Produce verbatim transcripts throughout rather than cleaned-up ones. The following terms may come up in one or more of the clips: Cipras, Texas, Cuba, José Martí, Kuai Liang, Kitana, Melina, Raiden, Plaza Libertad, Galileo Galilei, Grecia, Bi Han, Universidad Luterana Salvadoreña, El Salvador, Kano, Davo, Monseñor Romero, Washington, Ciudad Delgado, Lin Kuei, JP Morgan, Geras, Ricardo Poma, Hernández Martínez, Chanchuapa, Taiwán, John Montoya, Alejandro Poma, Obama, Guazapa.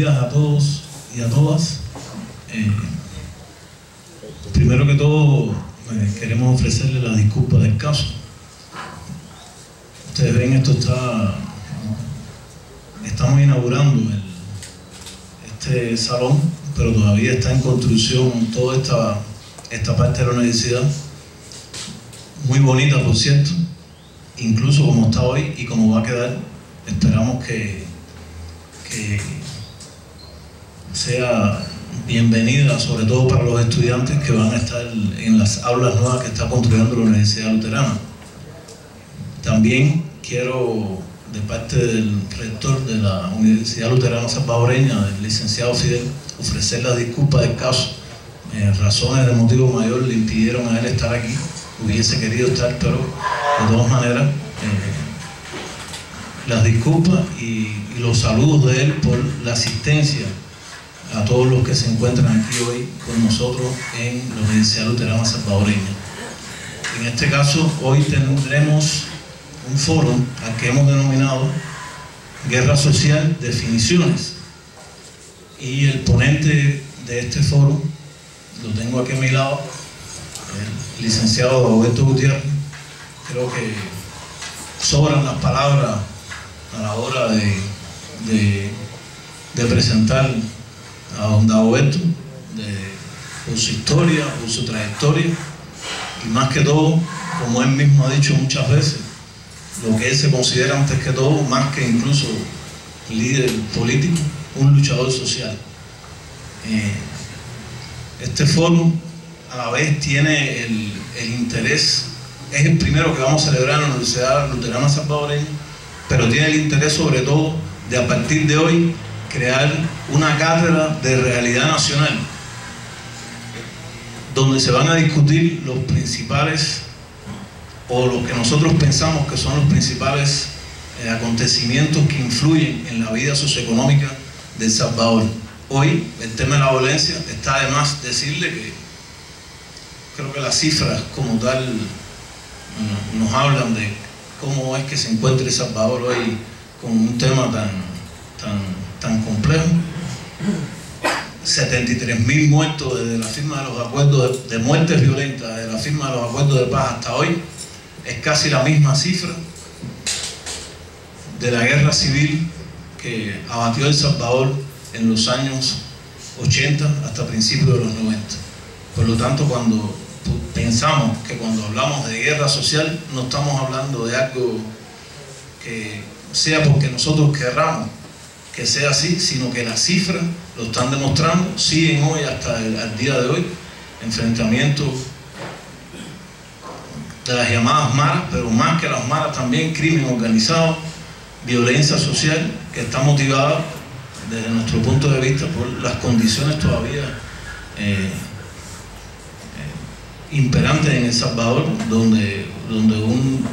días a todos y a todas. Eh, primero que todo, eh, queremos ofrecerle la disculpa del caso. Ustedes ven, esto está... Estamos inaugurando el, este salón, pero todavía está en construcción toda esta, esta parte de la universidad. Muy bonita, por cierto, incluso como está hoy y como va a quedar. Esperamos que, que sea bienvenida, sobre todo para los estudiantes que van a estar en las aulas nuevas que está construyendo la Universidad Luterana. También quiero, de parte del rector de la Universidad Luterana Salvadoreña, del licenciado Fidel, ofrecer la disculpa del caso. Eh, razones de motivo mayor le impidieron a él estar aquí. Hubiese querido estar, pero de todas maneras, eh, las disculpas y, y los saludos de él por la asistencia a todos los que se encuentran aquí hoy con nosotros en la Universidad Luterana Salvadoreña. En este caso, hoy tendremos un foro al que hemos denominado Guerra Social, Definiciones, y el ponente de este foro lo tengo aquí a mi lado, el licenciado Dagoberto Gutiérrez. Creo que sobran las palabras a la hora de, de, de presentar a don Dagoberto, por su historia, por su trayectoria, y más que todo, como él mismo ha dicho muchas veces, lo que él se considera antes que todo, más que incluso líder político, un luchador social. Eh, este foro a la vez tiene el, el interés, es el primero que vamos a celebrar en la Universidad Luterana Salvadoreña, pero tiene el interés sobre todo de, a partir de hoy, crear una cátedra de realidad nacional, donde se van a discutir los principales, o lo que nosotros pensamos que son los principales eh, acontecimientos que influyen en la vida socioeconómica de El Salvador. Hoy, el tema de la violencia, está además decirle que creo que las cifras como tal no, nos hablan de cómo es que se encuentra El Salvador hoy con un tema tan, tan, tan complejo. setenta y tres mil muertos desde la firma de los acuerdos de, de muertes violentas, desde la firma de los acuerdos de paz hasta hoy. Es casi la misma cifra de la guerra civil que abatió El Salvador en los años ochenta hasta principios de los noventa. Por lo tanto, cuando pensamos que cuando hablamos de guerra social no estamos hablando de algo que sea porque nosotros querramos que sea así, sino que las cifras lo están demostrando, siguen hoy hasta el al día de hoy, enfrentamientos de las llamadas maras, pero más que las maras también crimen organizado, violencia social, que está motivada desde nuestro punto de vista por las condiciones todavía eh, eh, imperantes en El Salvador, donde, donde un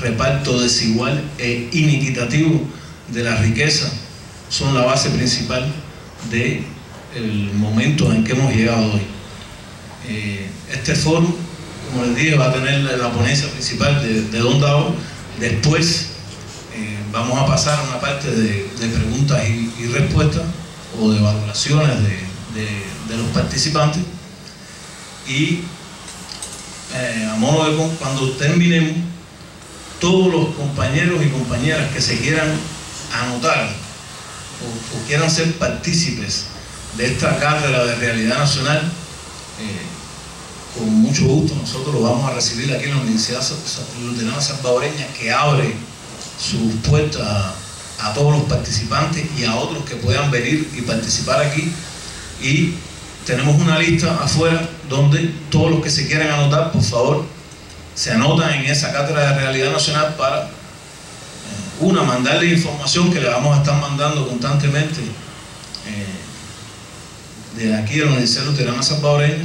reparto desigual e inequitativo de la riqueza son la base principal del momento en que hemos llegado hoy. Eh, este foro, como les dije, va a tener la ponencia principal de, de don Davo. Después eh, vamos a pasar a una parte de, de preguntas y, y respuestas, o de valoraciones de, de, de los participantes, y eh, a modo de cuando terminemos, todos los compañeros y compañeras que se quieran anotar o, o quieran ser partícipes de esta cátedra de realidad nacional, eh, con mucho gusto nosotros lo vamos a recibir aquí en la Universidad Luterana Salvadoreña, que abre sus puertas a, a todos los participantes y a otros que puedan venir y participar aquí. Y tenemos una lista afuera donde todos los que se quieran anotar, por favor, se anotan en esa cátedra de realidad nacional para, una, mandarle información que le vamos a estar mandando constantemente eh, de aquí a la Universidad Luterana Salvadoreña.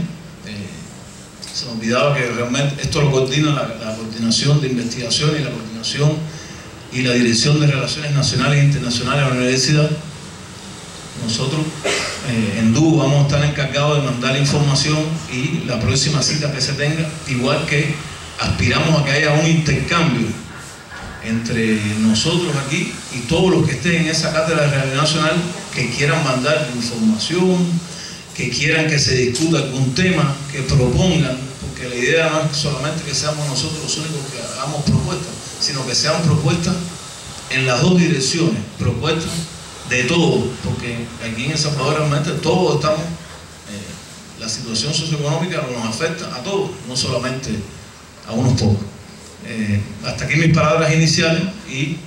Se me olvidaba que realmente esto lo coordina la, la coordinación de investigación y la coordinación y la dirección de relaciones nacionales e internacionales de la universidad. Nosotros eh, en Dúo vamos a estar encargados de mandar información, y la próxima cita que se tenga, igual que aspiramos a que haya un intercambio entre nosotros aquí y todos los que estén en esa cátedra de realidad nacional que quieran mandar información, que quieran que se discuta algún tema, que propongan, porque la idea no es solamente que seamos nosotros los únicos que hagamos propuestas, sino que sean propuestas en las dos direcciones, propuestas de todos, porque aquí en El Salvador realmente todos estamos, eh, la situación socioeconómica nos afecta a todos, no solamente a unos pocos. Eh, hasta aquí mis palabras iniciales y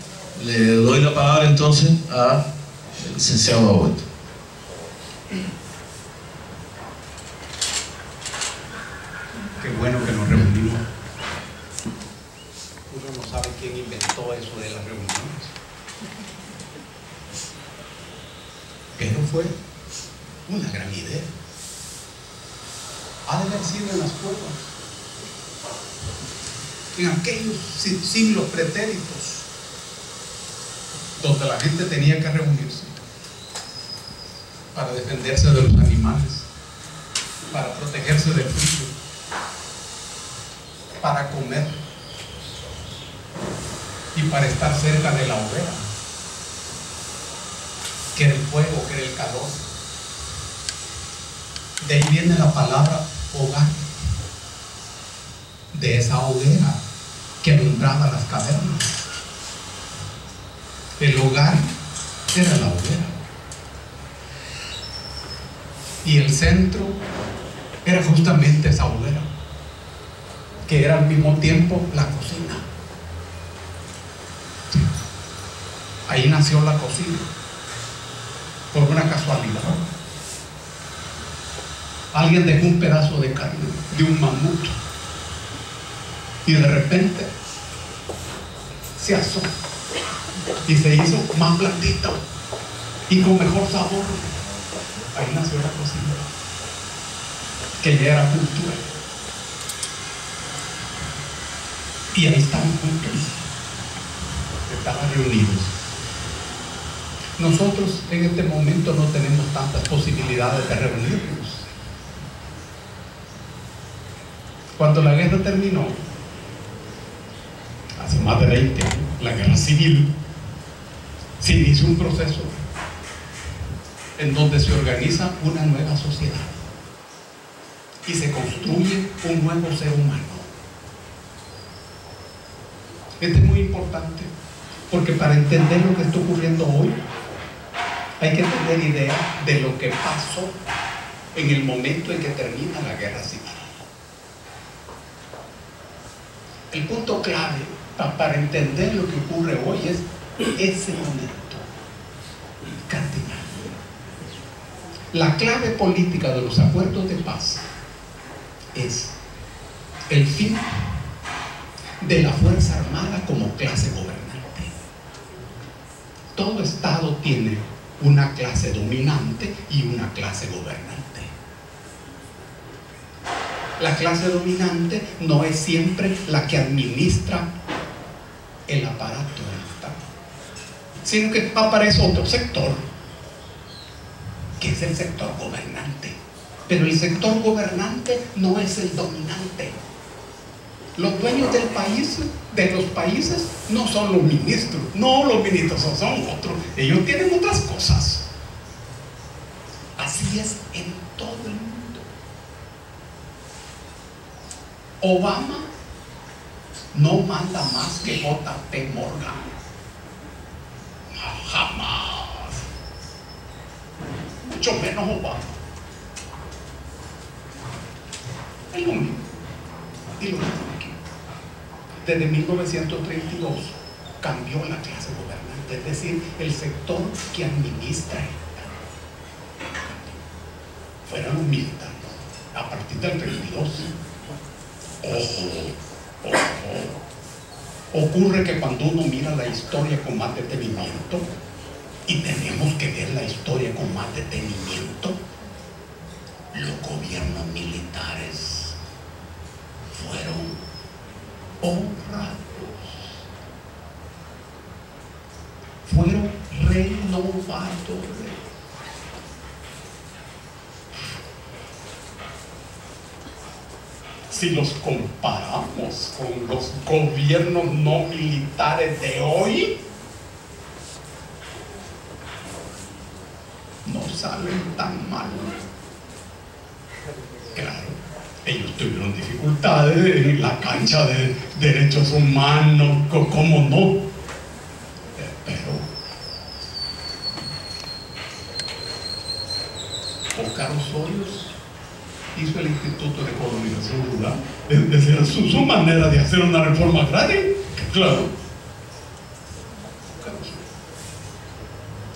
le doy la palabra entonces al licenciado Davo. Qué bueno que nos reunimos. Uno no sabe quién inventó eso de las reuniones. Pero fue una gran idea. Ha de haber sido en las cuevas, en aquellos siglos pretéritos donde la gente tenía que reunirse para defenderse de los animales, para protegerse del frío, para comer y para estar cerca de la hoguera, que era el fuego, que era el calor. De ahí viene la palabra hogar, de esa hoguera que alumbraba las cavernas. El hogar era la hoguera. Y el centro era justamente esa hoguera, que era al mismo tiempo la cocina. Ahí nació la cocina, por una casualidad. Alguien dejó un pedazo de carne de un mamut y de repente se asó y se hizo más blandita y con mejor sabor. Ahí nació la cocina, que ya era cultura, y ahí estaban juntos, estaban reunidos. Nosotros en este momento no tenemos tantas posibilidades de reunirnos. Cuando la guerra terminó hace más de veinte años, la guerra civil, se inició un proceso en donde se organiza una nueva sociedad y se construye un nuevo ser humano. Esto es muy importante, porque para entender lo que está ocurriendo hoy hay que tener idea de lo que pasó en el momento en que termina la guerra civil. El punto clave para entender lo que ocurre hoy es ese momento cardinal. La clave política de los acuerdos de paz es el fin de la Fuerza Armada como clase gobernante. Todo Estado tiene una clase dominante y una clase gobernante. La clase dominante no es siempre la que administra el aparato del Estado, sino que aparece otro sector, que es el sector gobernante. Pero el sector gobernante no es el dominante. Los dueños del país, de los países, no son los ministros. No, los ministros son, son otros. Ellos tienen otras cosas. Así es en todo el mundo. Obama no manda más que J P Morgan. No, jamás. Mucho menos Obama. El único. Y lo tengo aquí. Desde mil novecientos treinta y dos cambió la clase gobernante, es decir, el sector que administra el Estado. Fueron los militares. A partir del treinta y dos. Ojo, ojo. Ocurre que cuando uno mira la historia con más detenimiento, y tenemos que ver la historia con más detenimiento, los gobiernos militares fueron honrados, fueron renovadores. si los comparamos con los gobiernos no militares de hoy, no salen tan mal. Claro, ellos tuvieron dificultades en la cancha de derechos humanos, ¿cómo no? Pero Oscar Osorio hizo el Instituto de Colonización Rural, es decir, su, su manera de hacer una reforma agraria, claro. Oscar Osorio,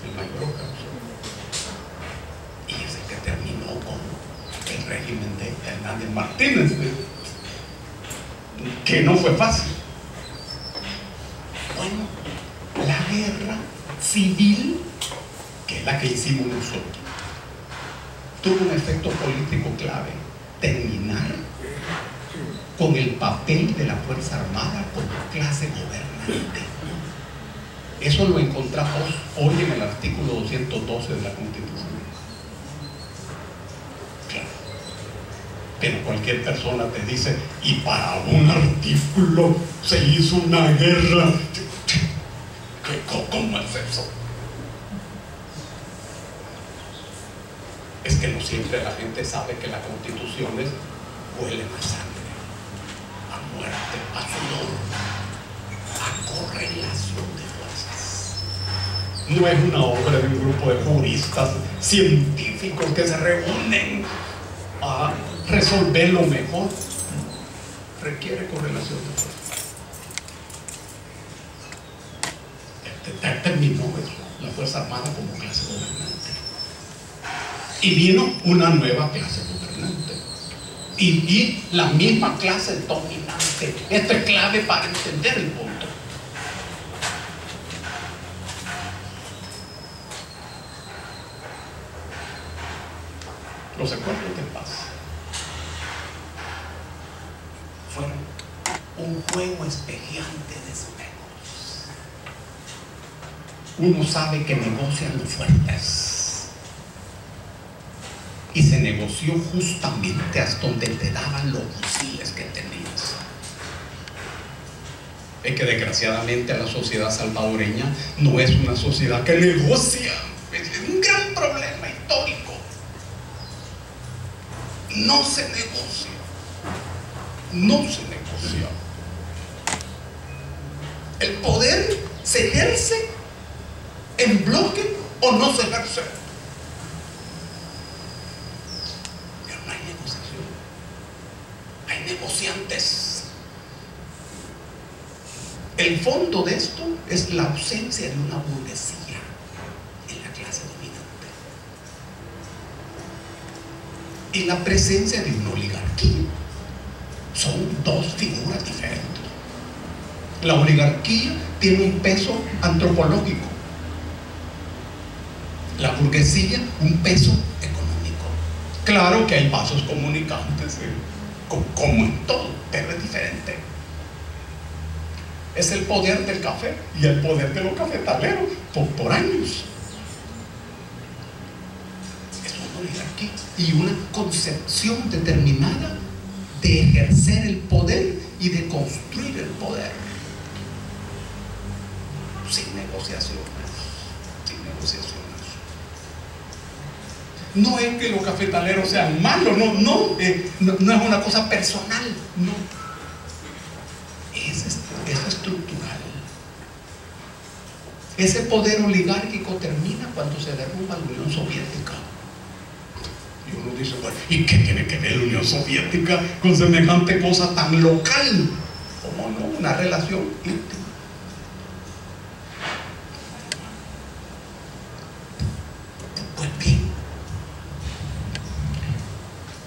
el mayor Oscar Osorio, y es el que terminó con el régimen de Hernández Martínez, que no fue fácil. Bueno, la guerra civil, que es la que hicimos nosotros, tuvo un efecto político clave: terminar con el papel de la Fuerza Armada como clase gobernante. Eso lo encontramos hoy en el artículo doscientos doce de la Constitución. Claro. Pero cualquier persona te dice, y para un artículo se hizo una guerra. ¿Cómo es eso? Es que no siempre la gente sabe que las constituciones huelen a sangre, a muerte, a dolor, a correlación de fuerzas. No es una obra de un grupo de juristas científicos que se reúnen a resolver lo mejor. Requiere correlación de fuerzas. Terminó eso, la Fuerza Armada como clase gobernante. Y vino una nueva clase gobernante. Y, y la misma clase dominante. Esto es clave para entender el punto. Los acuerdos de paz fueron un juego espejeante de espejos. Uno sabe que negocian los fuertes. Y se negoció justamente hasta donde te daban los fusiles que tenías. Es que desgraciadamente la sociedad salvadoreña no es una sociedad que negocia. Es un gran problema histórico. No se negocia. No se negocia. El poder se ejerce en bloque o no se ejerce. Negociantes. El fondo de esto es la ausencia de una burguesía en la clase dominante y la presencia de una oligarquía. Son dos figuras diferentes. La oligarquía tiene un peso antropológico, la burguesía un peso económico. Claro que hay vasos comunicantes, ¿eh? Como en todo, pero es diferente. Es el poder del café y el poder de los cafetaleros por, por años. Es una oligarquía y una concepción determinada de ejercer el poder y de construir el poder sin negociaciones, sin negociaciones. No es que los cafetaleros sean malos, no, no, eh, no, no es una cosa personal, no. Es, es estructural. Ese poder oligárquico termina cuando se derrumba la Unión Soviética. Y uno dice, bueno, ¿y qué tiene que ver la Unión Soviética con semejante cosa tan local? ¿Cómo no? Una relación íntima.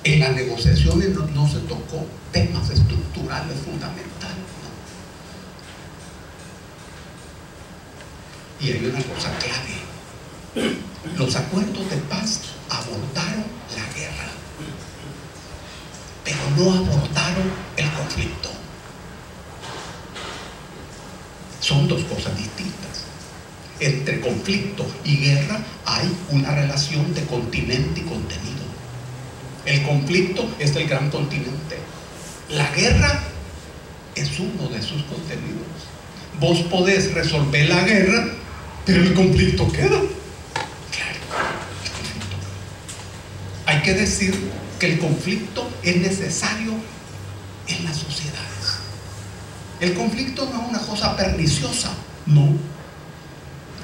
En las negociaciones no, no se tocó temas estructurales fundamentales, ¿no? Y hay una cosa clave: los acuerdos de paz abordaron la guerra, pero no abordaron el conflicto. Son dos cosas distintas. Entre conflicto y guerra hay una relación de continente y contenido. El conflicto es el gran continente La guerra es uno de sus contenidos. Vos podés resolver la guerra, pero el conflicto queda. Claro, el conflicto. Hay que decir que el conflicto es necesario en las sociedades. El conflicto no es una cosa perniciosa, no.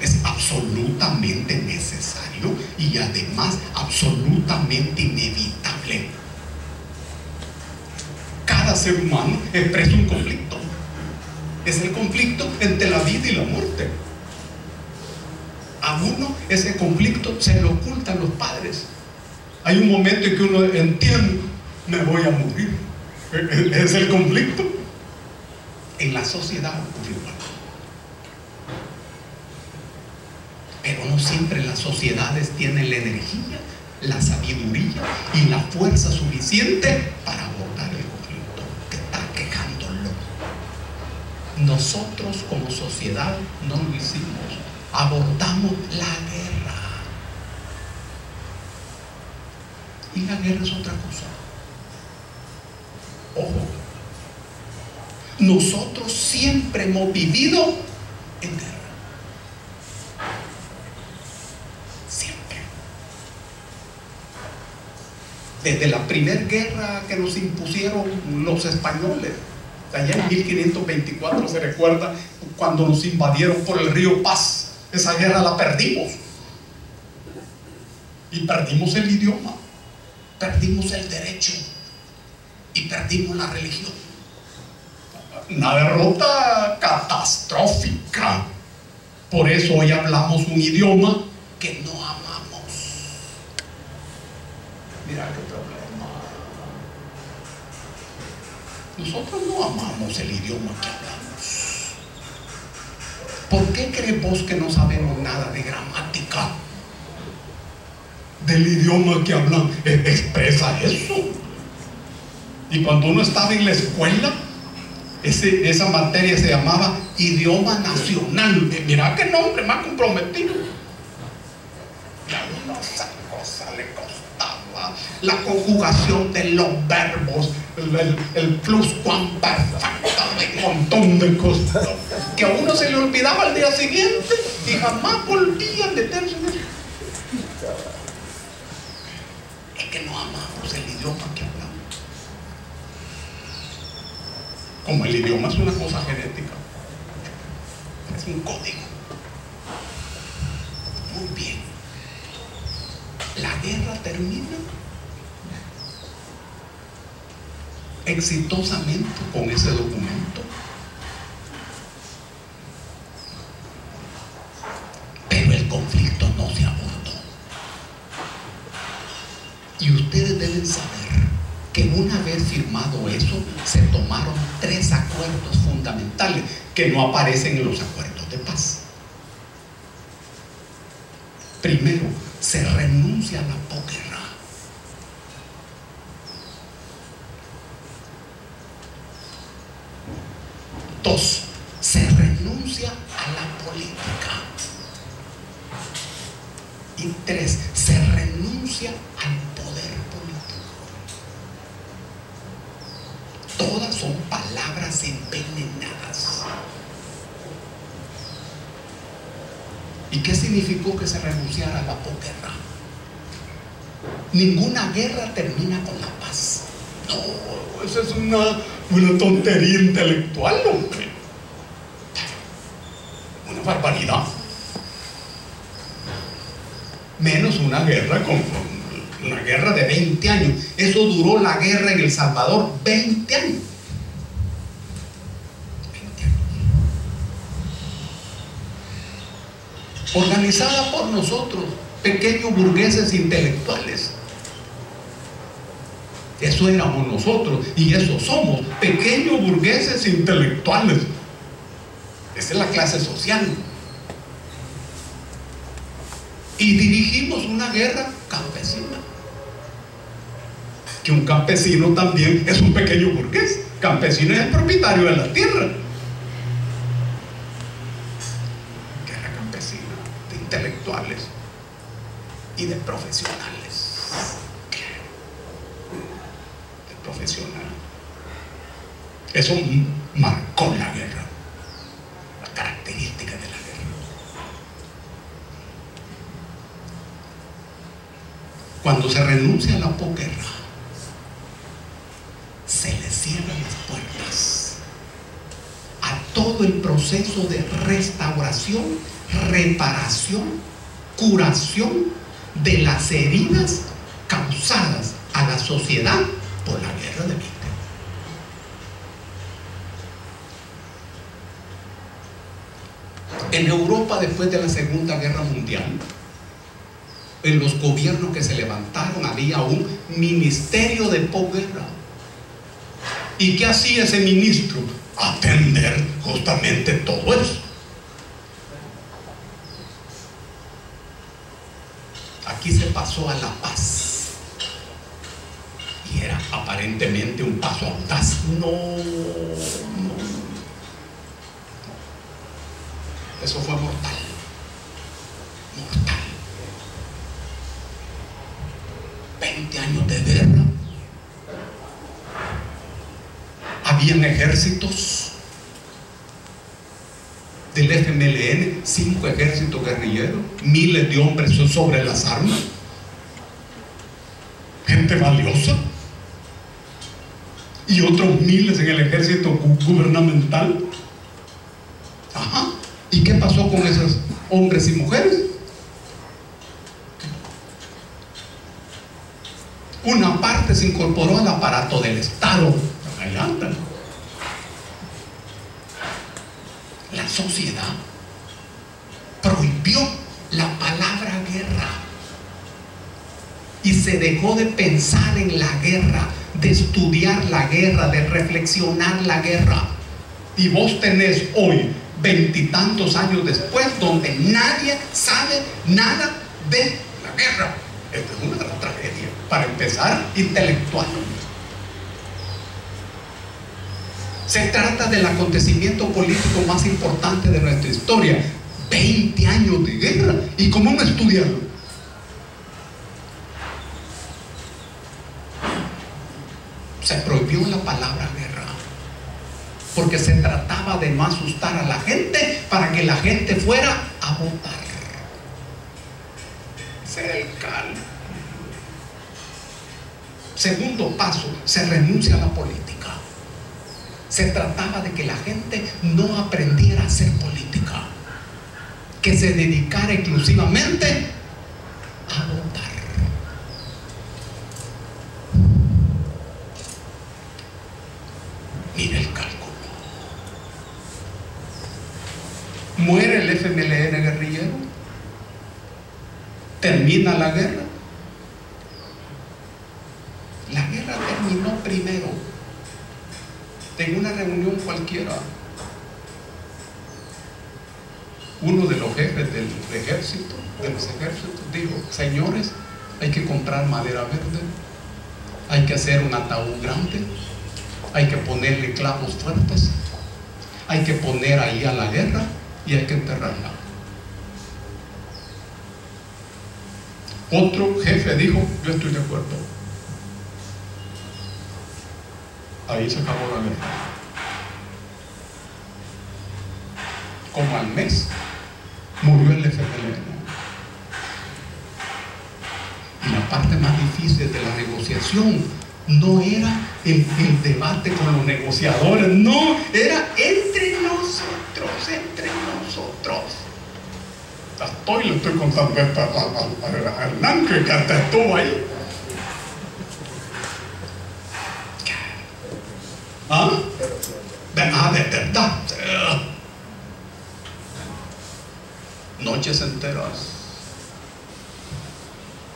Es absolutamente necesario y además absolutamente inevitable. Cada ser humano expresa un conflicto. Es el conflicto entre la vida y la muerte. A uno ese conflicto se lo ocultan los padres. Hay un momento en que uno entiende, me voy a morir. Es el conflicto. En la sociedad ocurre igual. Pero no siempre las sociedades tienen la energía, la sabiduría y la fuerza suficiente para abordar el conflicto que está quejándolo. Nosotros como sociedad no lo hicimos. Abordamos la guerra. Y la guerra es otra cosa. Ojo, nosotros siempre hemos vivido en guerra. Siempre. Desde la primera guerra que nos impusieron los españoles, allá en mil quinientos veinticuatro, se recuerda cuando nos invadieron por el río Paz. Esa guerra la perdimos. Y perdimos el idioma, perdimos el derecho y perdimos la religión. Una derrota catastrófica. Por eso hoy hablamos un idioma que no amamos. Mira qué problema. Nosotros no amamos el idioma que hablamos. ¿Por qué crees vos que no sabemos nada de gramática? Del idioma que hablan expresa eso. Y cuando uno estaba en la escuela, Ese, esa materia se llamaba idioma nacional. Mirá qué nombre más comprometido. Y a uno esa cosa le costaba. La conjugación de los verbos, el, el, el pluscuamperfecto, un montón de cosas que a uno se le olvidaba al día siguiente y jamás volvía a meterse. Es que no amamos el idioma que hablamos. Como el idioma es una cosa genética, es un código. Muy bien. La guerra termina exitosamente con ese documento. Pero el conflicto no se abordó. Y ustedes deben saber que una vez firmado eso, se tomaron tres acuerdos fundamentales que no aparecen en los acuerdos de paz. Primero, se renuncia a la posguerra. Dos, se renuncia a la política. Y tres, se renuncia al poder. Todas son palabras envenenadas. ¿Y qué significó que se renunciara a la posguerra? Ninguna guerra termina con la paz. No, eso es una, una tontería intelectual, hombre. Una barbaridad. Menos una guerra con... una guerra de veinte años. Eso duró la guerra en El Salvador veinte años. veinte años. Organizada por nosotros, pequeños burgueses intelectuales. Eso éramos nosotros y eso somos, pequeños burgueses intelectuales. Esa es la clase social. Y dirigimos una guerra campesina. Que un campesino también es un pequeño burgués. Campesino es el propietario de la tierra. Guerra campesina de intelectuales y de profesionales. De profesional. Eso marcó la guerra, las características de la guerra. Cuando se renuncia a la posguerra, se le cierran las puertas a todo el proceso de restauración, reparación, curación de las heridas causadas a la sociedad por la guerra de Vietnam. En Europa, después de la Segunda Guerra Mundial, en los gobiernos que se levantaron había un ministerio de posguerra. ¿Y qué hacía ese ministro? Atender justamente todo eso. Aquí se pasó a la paz. Y era aparentemente un paso audaz. No, no. Eso fue mortal, mortal. veinte años de guerra. Habían ejércitos del F M L N, cinco ejércitos guerrilleros, miles de hombres sobre las armas, gente valiosa, y otros miles en el ejército gubernamental. Ajá. ¿Y qué pasó con esos hombres y mujeres? Una parte se incorporó al aparato del Estado. Ahí andan. La sociedad prohibió la palabra guerra y se dejó de pensar en la guerra, de estudiar la guerra, de reflexionar la guerra. Y vos tenés hoy, veintitantos años después, donde nadie sabe nada de la guerra. Esta es una de las tragedias, para empezar, intelectual. Se trata del acontecimiento político más importante de nuestra historia. veinte años de guerra. ¿Y cómo no estudiarlo? Se prohibió la palabra guerra, porque se trataba de no asustar a la gente para que la gente fuera a votar. Ese era el cálculo. Segundo paso, se renuncia a la política. Se trataba de que la gente no aprendiera a hacer política, que se dedicara exclusivamente a votar. Mira el cálculo. Muere el F M L N guerrillero, termina la guerra. La guerra terminó primero en una reunión cualquiera. Uno de los jefes del ejército, de los ejércitos, dijo: señores, hay que comprar madera verde, hay que hacer un ataúd grande, hay que ponerle clavos fuertes, hay que poner ahí a la guerra y hay que enterrarla. Otro jefe dijo: yo estoy de acuerdo. Ahí se acabó la guerra. Como al mes murió el F M L N. Y la parte más difícil de la negociación no era el, el debate con los negociadores, no, era entre nosotros, entre nosotros. Estoy, le estoy contando esto a Hernán, que hasta estuvo ahí. ¿Ah? De, ah, de verdad. Noches enteras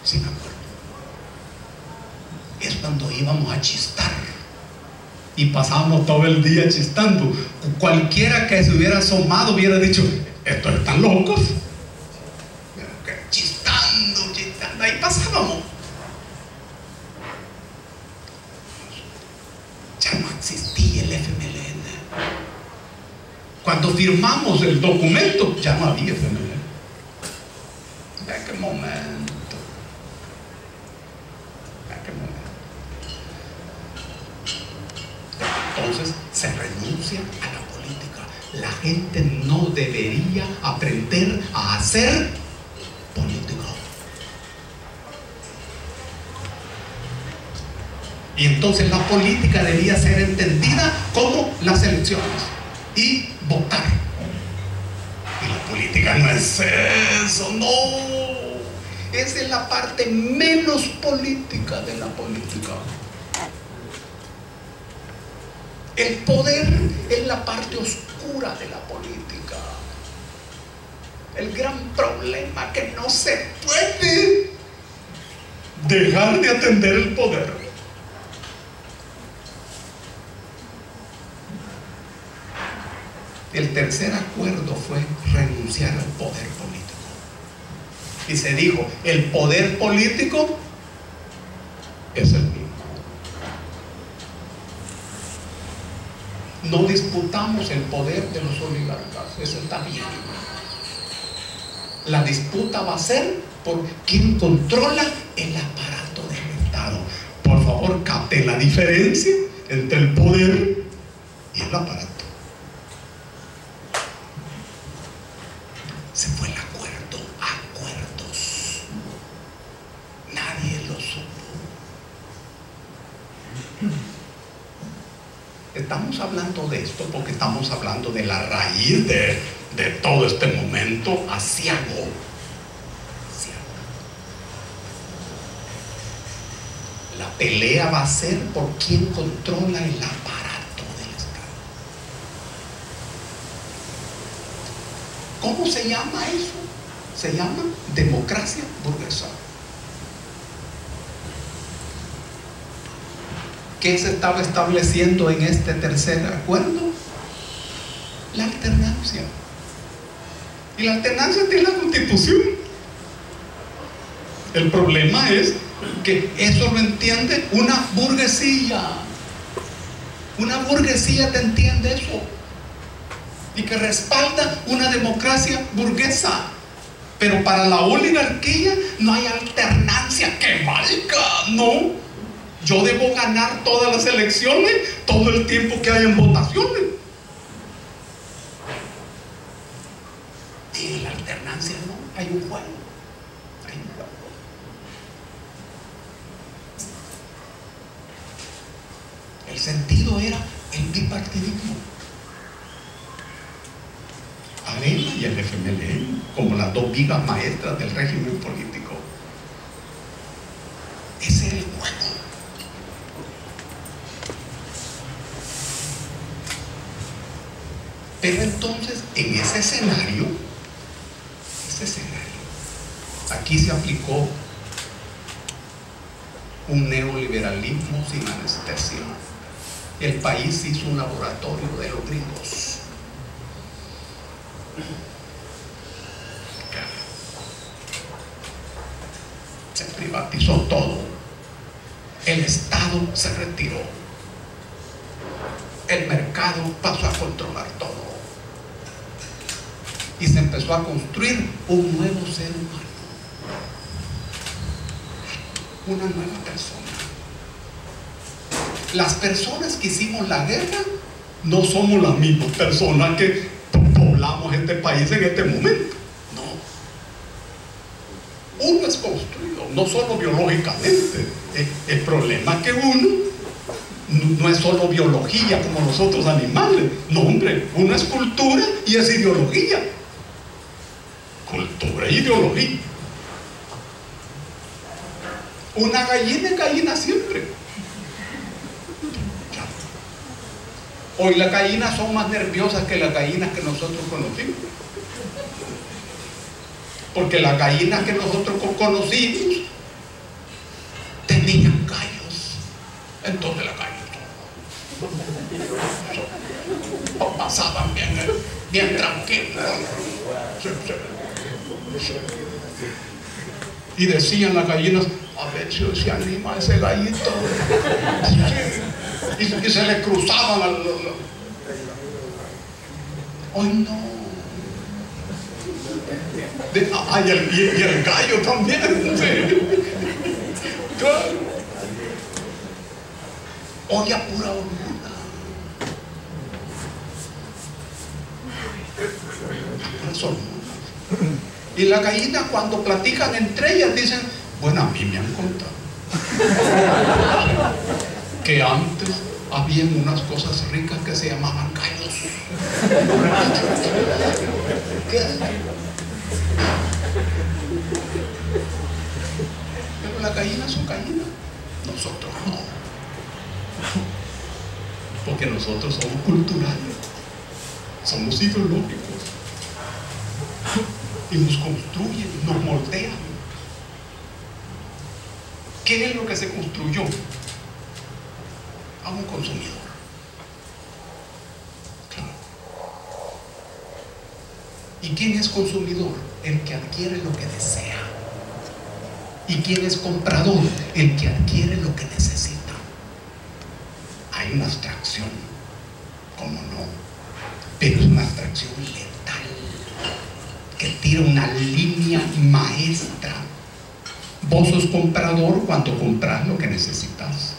sin acuerdo. Es cuando íbamos a chistar y pasábamos todo el día chistando. Cualquiera que se hubiera asomado hubiera dicho: estos están locos, chistando, chistando. Ahí pasábamos. Ya no existía el F M L N. Cuando firmamos el documento ya no había F M L N. ¿En qué momento? Entonces se renuncia a la política. La gente no debería aprender a hacer política. Y entonces la política debía ser entendida como las elecciones y votar. Y la política no es eso, no. Esa es la parte menos política de la política. El poder es la parte oscura de la política. El gran problema que no se puede dejar de atender el poder. El tercer acuerdo fue renunciar al poder político. Y se dijo, el poder político es el mismo. No disputamos el poder de los oligarcas, eso está bien. La disputa va a ser por quien controla el aparato del Estado. Por favor, capte la diferencia entre el poder y el aparato. Se fue el acuerdo, acuerdos. Nadie lo supo. Estamos hablando de esto porque estamos hablando de la raíz de, de todo este momento asiago. La pelea va a ser por quien controla el aparato del Estado. ¿Cómo se llama eso? Se llama democracia burguesa. ¿Qué se estaba estableciendo en este tercer acuerdo? La alternancia. Y la alternancia tiene la Constitución. El problema es que eso lo entiende una burguesía. Una burguesía te entiende eso. Y que respalda una democracia burguesa. Pero para la oligarquía no hay alternancia que valga, ¿no? Yo debo ganar todas las elecciones, todo el tiempo que hay en votaciones. Y en la alternancia no, hay un juego. Hay un juego. El sentido era el bipartidismo. Arena y el F M L N, como las dos vigas maestras del régimen político. Ese era el juego. Pero entonces, en ese escenario, ese escenario, aquí se aplicó un neoliberalismo sin anestesia. El país hizo un laboratorio de los gringos. Se privatizó todo. El Estado se retiró. El mercado pasó a controlar todo. Y se empezó a construir un nuevo ser humano, una nueva persona. Las personas que hicimos la guerra no somos las mismas personas que poblamos este país en este momento. No. Uno es construido, no solo biológicamente. El problema es que uno no es solo biología como los otros animales. No, hombre, uno es cultura y es ideología. Cultura e ideología. Una gallina es gallina siempre. Hoy las gallinas son más nerviosas que las gallinas que nosotros conocimos. Porque las gallinas que nosotros conocimos tenían gallos. Entonces las gallinas pasaban bien, bien tranquilos. Sí, sí, sí. Y decían las gallinas, a ver si se anima ese gallito. Sí. Y, y se le cruzaba la, la, la... Hoy no. De, ah, y, el, y, y el gallo también. Sí. Claro. Hoy a pura hormona. el sol. Y las gallinas, cuando platican entre ellas, dicen: bueno, a mí me han contado que antes habían unas cosas ricas que se llamaban callos. Pero las gallinas son gallinas, nosotros no, porque nosotros somos culturales, somos ideológicos y nos construyen, nos moldean. ¿Qué es lo que se construyó? A un consumidor. Claro. ¿Y quién es consumidor? El que adquiere lo que desea. ¿Y quién es comprador? El que adquiere lo que necesita. Hay una abstracción, como no, pero es una abstracción letal, que tira una línea maestra. Vos sos comprador cuando compras lo que necesitas,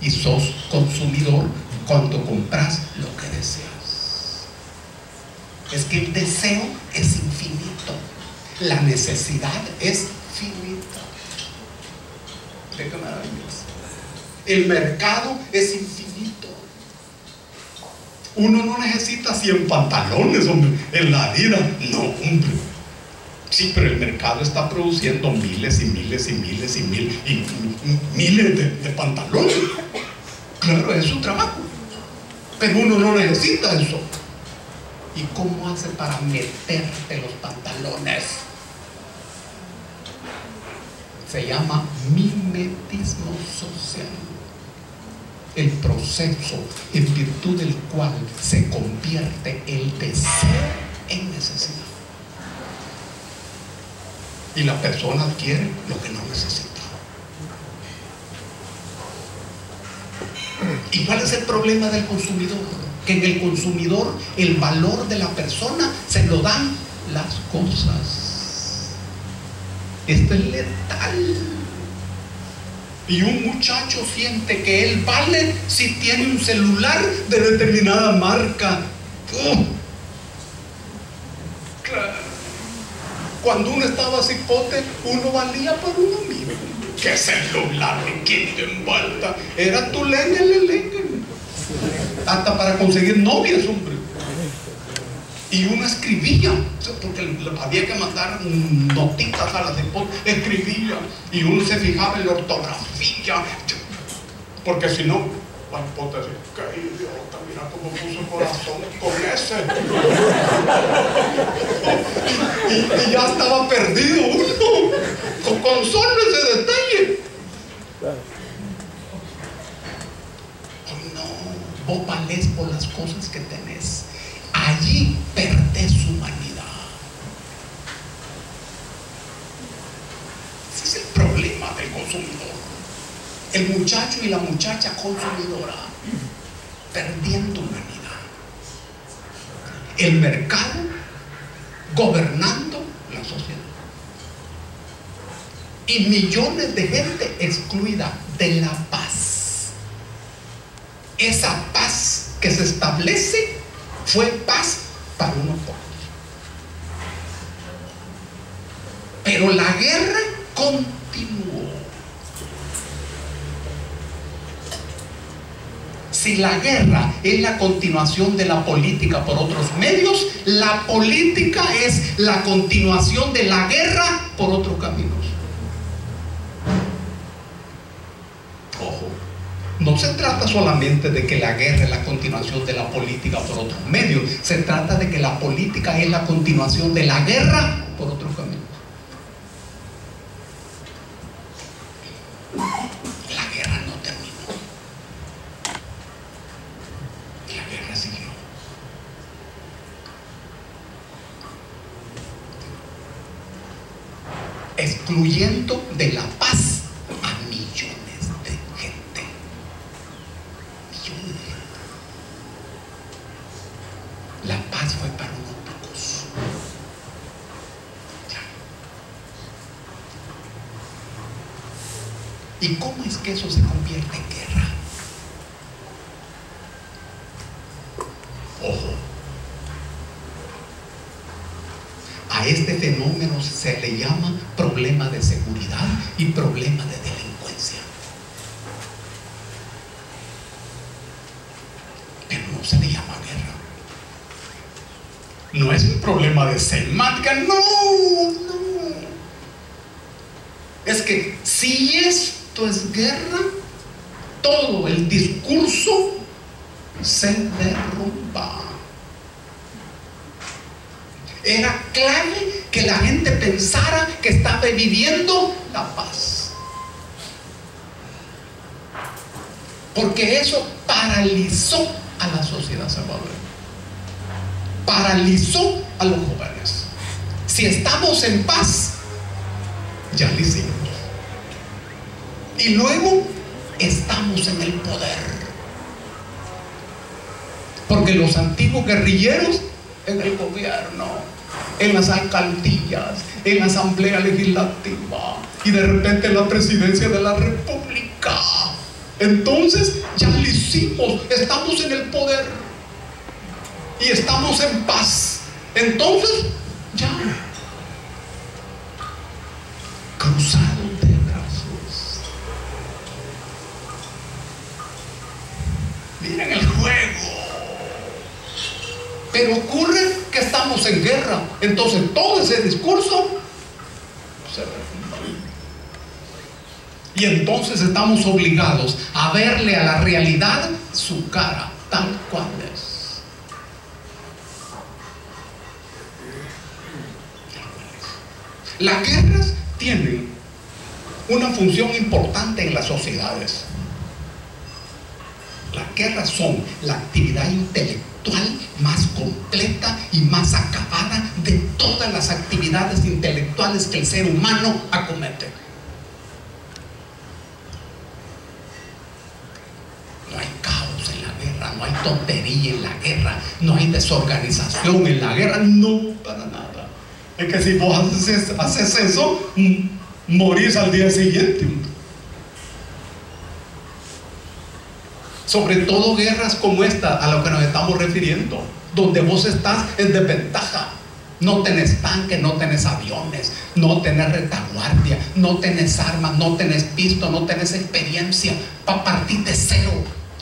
y sos consumidor cuando compras lo que deseas. Es que el deseo es infinito, la necesidad es finita. ¿De qué maravilloso? El mercado es infinito. Uno no necesita cien pantalones, hombre, en la vida, no, hombre. Sí, pero el mercado está produciendo miles y miles y miles y miles y miles de, de pantalones. Claro, es su trabajo, pero uno no necesita eso. ¿Y cómo hace para meterte los pantalones? Se llama mimetismo social, el proceso en virtud del cual se convierte el deseo en necesidad. Y la persona adquiere lo que no necesita. ¿Y cuál es el problema del consumidor? Que en el consumidor el valor de la persona se lo dan las cosas. Esto es letal. Y un muchacho siente que él vale si tiene un celular de determinada marca. ¡Oh! Claro. Cuando uno estaba cipote, uno valía por uno mismo. ¿Qué celular? ¿Quién te envuelta? Era tu leña, le leña. Hasta para conseguir novias, hombre. Y uno escribía, porque había que mandar notitas a la cipote. Escribía. Y uno se fijaba en la ortografía. Porque si no, la cipote decía: qué idiota, mira cómo puso el corazón con ese. Y, y ya estaba perdido uno con, con solo ese detalle. Oh, no, vos valés por las cosas que tenés. Allí perdés humanidad. Ese es el problema del consumidor, el muchacho y la muchacha consumidora, perdiendo humanidad. El mercado gobernando la sociedad, y millones de gente excluida de la paz. Esa paz que se establece fue paz para unos pocos, pero la guerra continuó. Si la guerra es la continuación de la política por otros medios, la política es la continuación de la guerra por otros caminos. Ojo, no se trata solamente de que la guerra es la continuación de la política por otros medios, se trata de que la política es la continuación de la guerra por otros caminos. La guerra no termina. Excluyendo de la paz a millones de gente. Millones de gente. La paz fue para unos pocos. ¿Y cómo es que eso se convierte en guerra? Ojo, A este fenómeno se le llama problema de seguridad y problema de delincuencia. Pero no se le llama guerra. No es un problema de semántica, no, no. Es que si esto es guerra, todo el discurso se derrumba. Era clave que la gente pensara que estaba viviendo la paz, porque eso paralizó a la sociedad salvadoreña, paralizó a los jóvenes. Si estamos en paz, ya lo hicimos. Y luego estamos en el poder, porque los antiguos guerrilleros en el gobierno, en las alcaldías, en la asamblea legislativa y de repente en la presidencia de la república. Entonces ya lo hicimos, estamos en el poder y estamos en paz. Entonces ya, cruzado de brazos. Miren el juego. Pero ocurre que estamos en guerra, entonces todo ese discurso se derrumba. Y entonces estamos obligados a verle a la realidad su cara, tal cual es. Las guerras tienen una función importante en las sociedades. Las guerras son la actividad intelectual más completa y más acabada de todas las actividades intelectuales que el ser humano acomete. No hay caos en la guerra, no hay tontería en la guerra, no hay desorganización en la guerra, no, para nada. Es que si vos haces, haces eso, morís al día siguiente. Sobre todo guerras como esta a la que nos estamos refiriendo, donde vos estás en desventaja. No tenés tanques, no tenés aviones, no tenés retaguardia, no tenés armas, no tenés pisto, no tenés experiencia. Para partir de cero,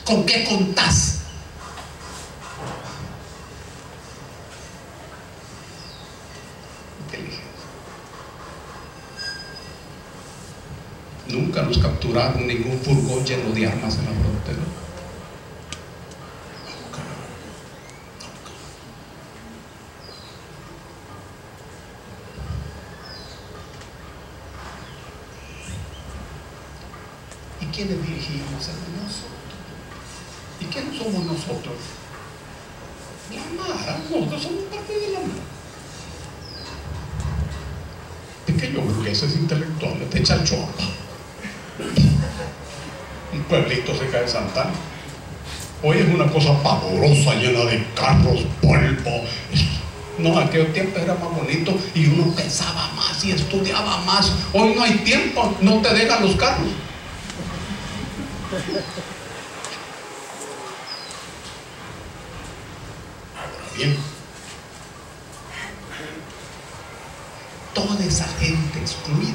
¿con qué contás? Inteligencia. Nunca nos capturaron ningún furgón lleno de armas en la frontera. ¿Quiénes dirigimos? ¿Y quiénes somos nosotros? La Mara, nosotros somos parte de la Mara. Pequeños burgueses intelectuales de Chanchuapa. Un pueblito cerca de Santana. Hoy es una cosa pavorosa, llena de carros, polvo. No, aquel tiempo era más bonito y uno pensaba más y estudiaba más. Hoy no hay tiempo, no te dejan los carros. Ahora bien, toda esa gente excluida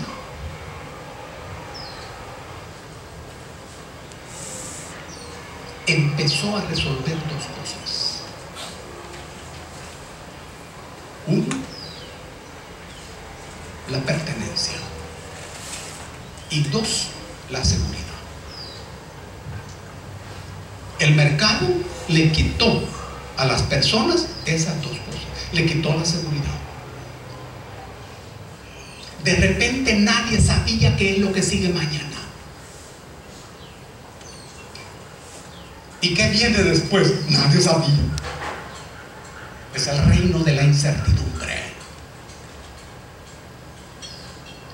empezó a resolver dos cosas. Uno, la pertenencia, y dos, la seguridad. El mercado le quitó a las personas esas dos cosas. Le quitó la seguridad. De repente nadie sabía qué es lo que sigue mañana. ¿Y qué viene después? Nadie sabía. Es el reino de la incertidumbre.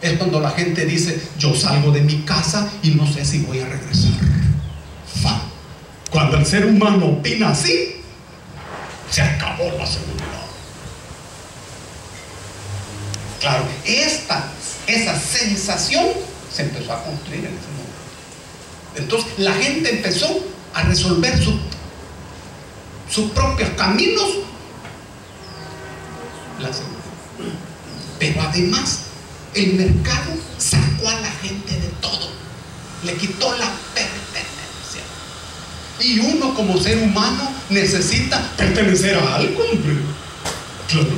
Es cuando la gente dice, yo salgo de mi casa y no sé si voy a regresar. Fa. Cuando el ser humano opina así, se acabó la seguridad. Claro, esta, esa sensación se empezó a construir en ese momento. Entonces la gente empezó a resolver su, sus propios caminos, la seguridad. Pero además, el mercado sacó a la gente de todo, le quitó la pertenencia. Y uno como ser humano necesita pertenecer a algo, hombre. Claro.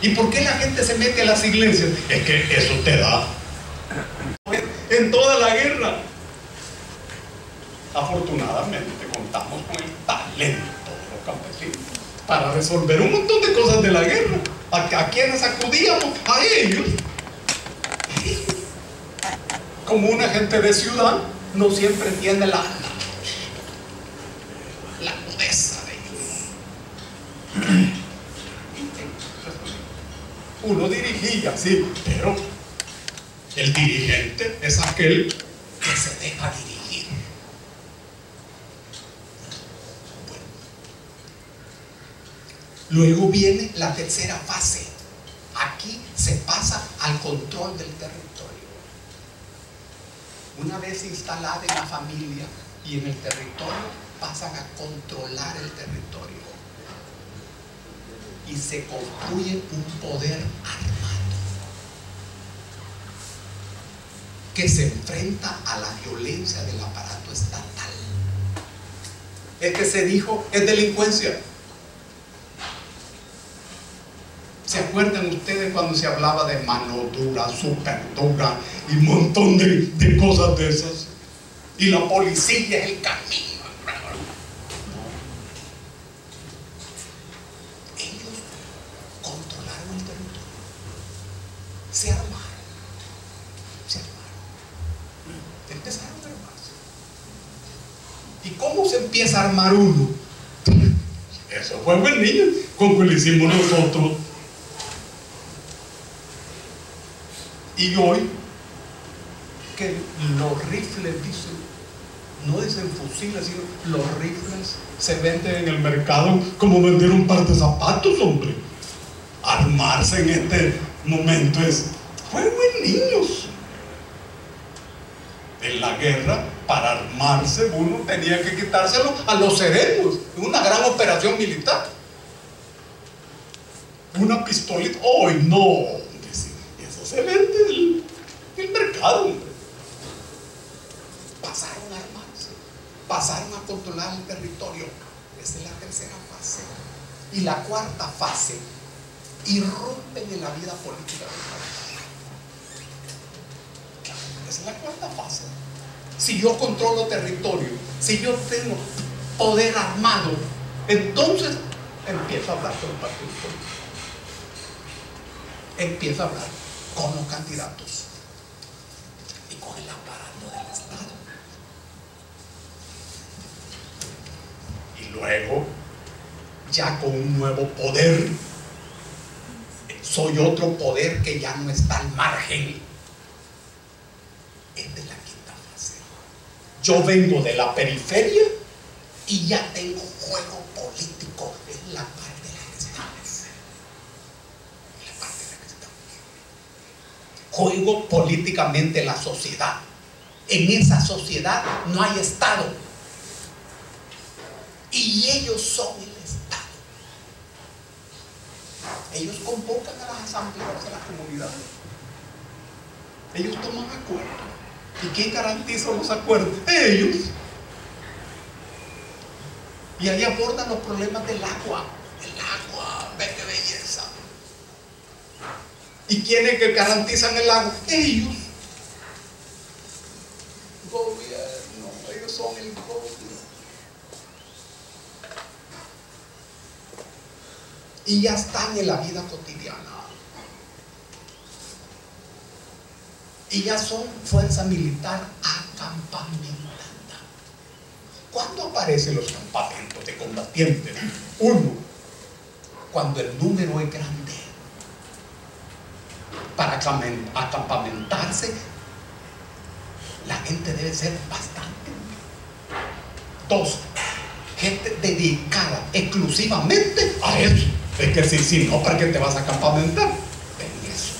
¿Y por qué la gente se mete a las iglesias? Es que eso te da. En toda la guerra, afortunadamente, contamos con el talento de los campesinos para resolver un montón de cosas de la guerra. ¿A, a quienes acudíamos? A ellos. Como una gente de ciudad, no siempre tiene la, la, la pureza de ellos. Uno dirigía, sí, pero el dirigente es aquel que se deja dirigir. Bueno. Luego viene la tercera fase. Aquí se pasa al control del territorio. Una vez instalada en la familia y en el territorio, pasan a controlar el territorio. Y se construye un poder armado que se enfrenta a la violencia del aparato estatal. Es que se dijo, es delincuencia. ¿Se acuerdan ustedes cuando se hablaba de mano dura, súper dura y un montón de, de cosas de esas? Y la policía es el camino. Se armaron, se armaron, empezaron a armarse. ¿Y cómo se empieza a armar uno? Eso fue buen niño, con que lo hicimos nosotros. Y hoy, que los rifles, dicen, no dicen fusiles, sino los rifles se venden en el mercado como vender un par de zapatos, hombre. Armarse en este momento es, fueron niños. En la guerra, para armarse, uno tenía que quitárselo a los cerebros. Una gran operación militar. Una pistolita. ¡Ay, no! Eso se vende del, del mercado, hombre. Pasaron a armarse. Pasaron a controlar el territorio. Esa es la tercera fase. Y la cuarta fase. Y rompen en la vida política del país. Esa es la cuarta fase. Si yo controlo territorio, si yo tengo poder armado, entonces empiezo a hablar con el partido político. Empiezo a hablar con los candidatos y con el aparato del Estado. Y luego, ya con un nuevo poder, soy otro poder que ya no está al margen. Es de la quinta fase. Yo vengo de la periferia y ya tengo juego político en la parte de la que estamos. En la parte de la que estamos. Juego políticamente la sociedad. En esa sociedad no hay Estado. Y ellos son el Estado. Ellos convocan a las asambleas de las comunidades. Ellos toman acuerdos. ¿Y quién garantiza los acuerdos? Ellos. Y ahí abordan los problemas del agua. El agua, ve qué belleza. ¿Y quiénes que garantizan el agua? Ellos. Gobierno, ellos son el gobierno. Y ya están en la vida cotidiana. Y ya son fuerza militar acampamentada. ¿Cuándo aparecen los campamentos de combatientes? Uno, cuando el número es grande. Para acampamentarse, la gente debe ser bastante. Dos, gente dedicada exclusivamente a eso. Es que si, si no, ¿para qué te vas a campamentar? En eso.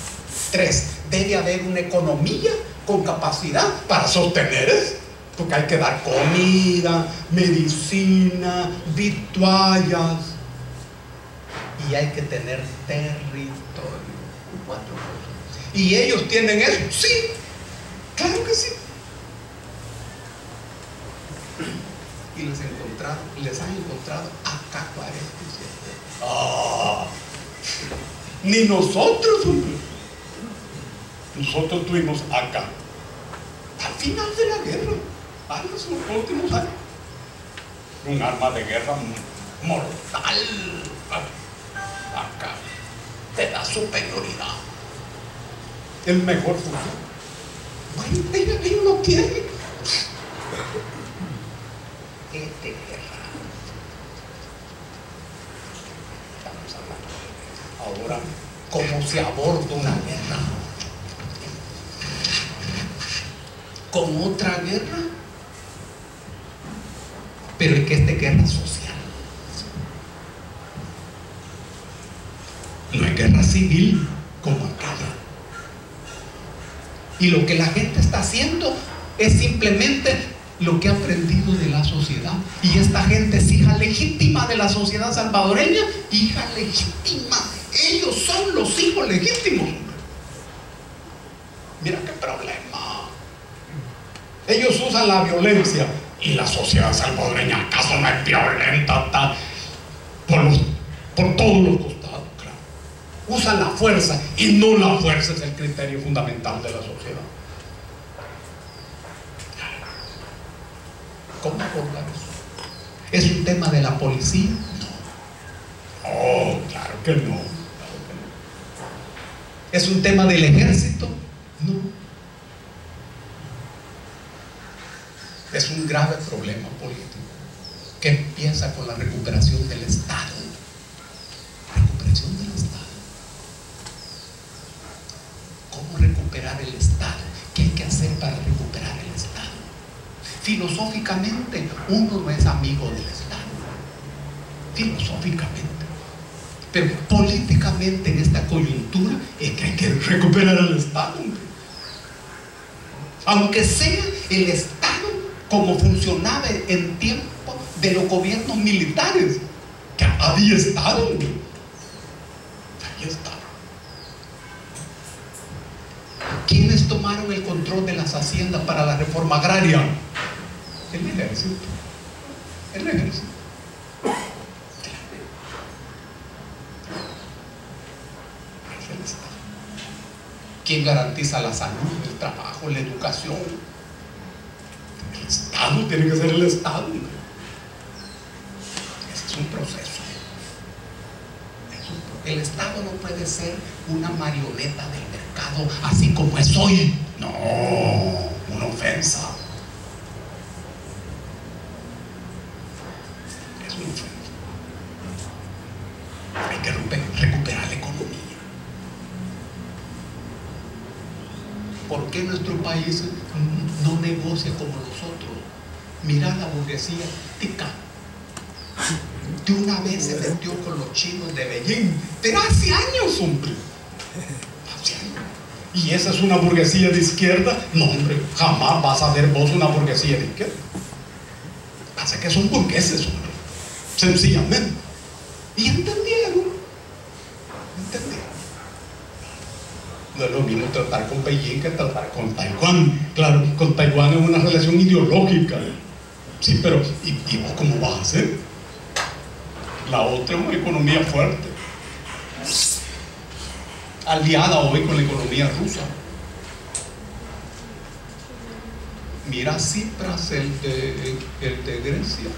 Tres, debe haber una economía con capacidad para sostener eso. Porque hay que dar comida, medicina, vituallas. Y hay que tener territorio. cuatro cosas. ¿Y ellos tienen eso? Sí, claro que sí. Y les, encontrado, les han encontrado acá cuarenta y siete. ¡Oh! Ni nosotros, hombre. Nosotros tuvimos acá. Al final de la guerra, a los últimos años. Un arma de guerra mortal. Acá te da superioridad. El mejor fusil. Bueno, ahí no tiene. Este guerra. Estamos hablando de guerra. Ahora, ¿cómo se aborda una guerra? ¿Con otra guerra? Pero es que esta guerra es social. No es guerra civil como aquella. Y lo que la gente está haciendo es simplemente lo que ha aprendido de la sociedad. Y esta gente es hija legítima de la sociedad salvadoreña, hija legítima. Ellos son los hijos legítimos. Mira qué problema. Ellos usan la violencia. Y la sociedad salvadoreña, ¿acaso no es violenta? Tal, por, los, por todos los costados, claro. Usan la fuerza, y no la fuerza es el criterio fundamental de la sociedad. ¿Cómo abordar eso? ¿Es un tema de la policía? No. Oh, claro que no. Claro que no. ¿Es un tema del ejército? No. Es un grave problema político que empieza con la recuperación del Estado. Recuperación del Estado. ¿Cómo recuperar el Estado? ¿Qué hay que hacer para recuperar el Estado? Filosóficamente, uno no es amigo del Estado. Filosóficamente. Pero políticamente, en esta coyuntura, es que hay que recuperar al Estado. Aunque sea el Estado como funcionaba en tiempo de los gobiernos militares, que había estado, había estado. ¿Quiénes tomaron el control de las haciendas para la reforma agraria? El ejército. El ejército. Es el Estado. ¿Quién garantiza la salud, el trabajo, la educación? El Estado, tiene que ser el Estado. Ese es un proceso. El Estado no puede ser una marioneta del mercado, así como es hoy. No, una ofensa. Es una ofensa. Hay que recuperar la economía. ¿Por qué nuestro país no negocia como nosotros? Mira la burguesía tica. De una vez se metió con los chinos de Beijing. Pero hace años, hombre. Hace años. Y esa es una burguesía de izquierda. No, hombre, jamás vas a ver vos una burguesía de izquierda. Pasa que son burgueses, hombre. Sencillamente. Y entendieron. Entendieron. No es lo mismo tratar con Beijing que tratar con Taiwán. Claro, con Taiwán es una relación ideológica. Sí, pero ¿y, y vos cómo vas a hacer? La otra es una economía fuerte, aliada hoy con la economía rusa. Mira Cipras, el de, el de Grecia.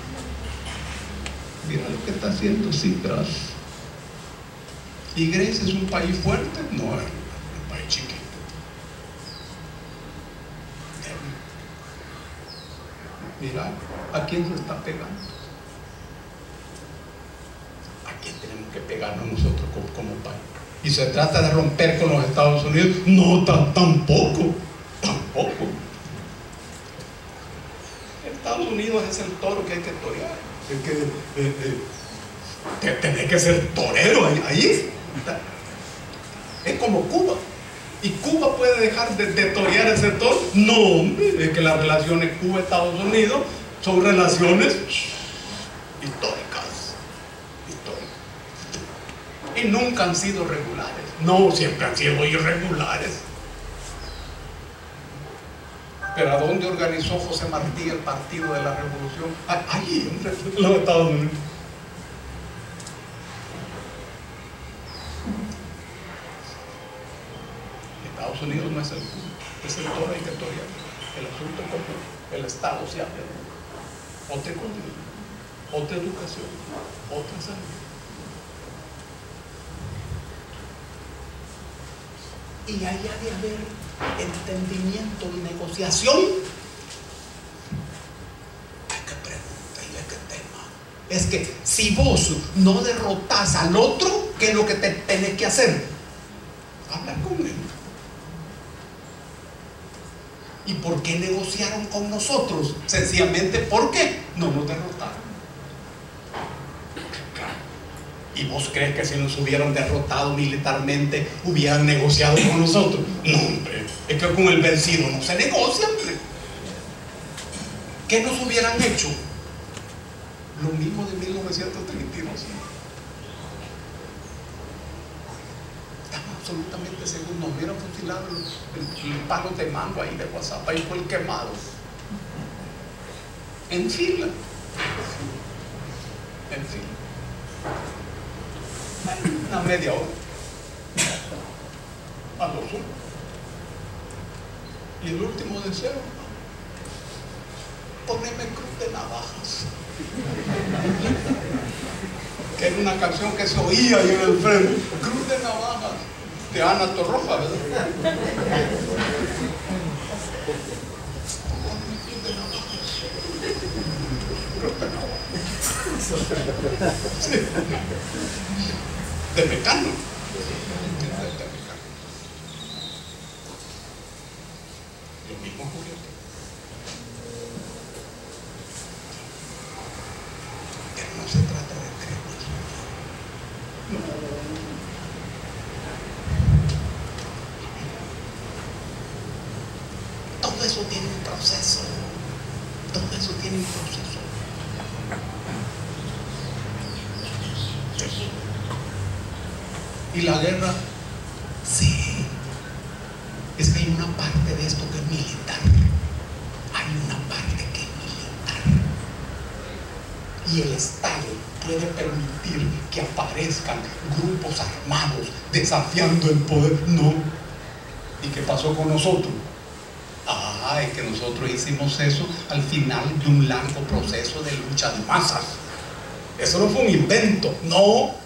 Mira lo que está haciendo Cipras. ¿Y Grecia es un país fuerte? No es. Chiquito. Mirad, ¿a quién se está pegando? ¿A quién tenemos que pegarnos nosotros como, como país? ¿Y se trata de romper con los Estados Unidos? No, tampoco, tampoco. Estados Unidos es el toro que hay que torear. Es que eh, eh, te, tenés que ser torero ahí. ahí. Es como Cuba. ¿Y Cuba puede dejar de, de torear el sector? No, hombre, es que las relaciones Cuba-Estados Unidos son relaciones históricas. Históricas. y nunca han sido regulares. No, siempre han sido irregulares. Pero ¿a dónde organizó José Martí el Partido de la Revolución? Ahí, en los Estados Unidos. Estados Unidos no es el es el toro dictatorial. El asunto es común. El Estado se abre. Otra economía, otra educación, otra salud. Y ahí ha de haber entendimiento y negociación. Hay que preguntar y hay que tema. Es que si vos no derrotas al otro, ¿qué es lo que te tenés que hacer? Hablar con él. ¿Y por qué negociaron con nosotros? Sencillamente porque no nos derrotaron. ¿Y vos crees que si nos hubieran derrotado militarmente hubieran negociado con nosotros? No, hombre, es que con el vencido no se negocia, hombre. ¿Qué nos hubieran hecho? Lo mismo de mil novecientos treinta y dos. Estamos absolutamente seguros, nos hubieran fusilado el, el palo de mando ahí de WhatsApp, ahí fue el quemado. En fila. En fila. Una media hora a los uno y el último deseo, poneme cruz de navajas, que era una canción que se oía ahí en el frente, cruz de navajas de Ana Torroja, ¿verdad? Poneme cruz de navajas, cruz de navajas. Sí. De Mecano. Lo mismo ocurrió. Pero no se trata de creer. No. Todo eso tiene un proceso. Todo eso tiene un proceso. Y la guerra, sí, es que hay una parte de esto que es militar, hay una parte que es militar, y el Estado puede permitir que aparezcan grupos armados desafiando el poder. No. ¿Y qué pasó con nosotros? Ah, es que nosotros hicimos eso al final de un largo proceso de lucha de masas. Eso no fue un invento, no.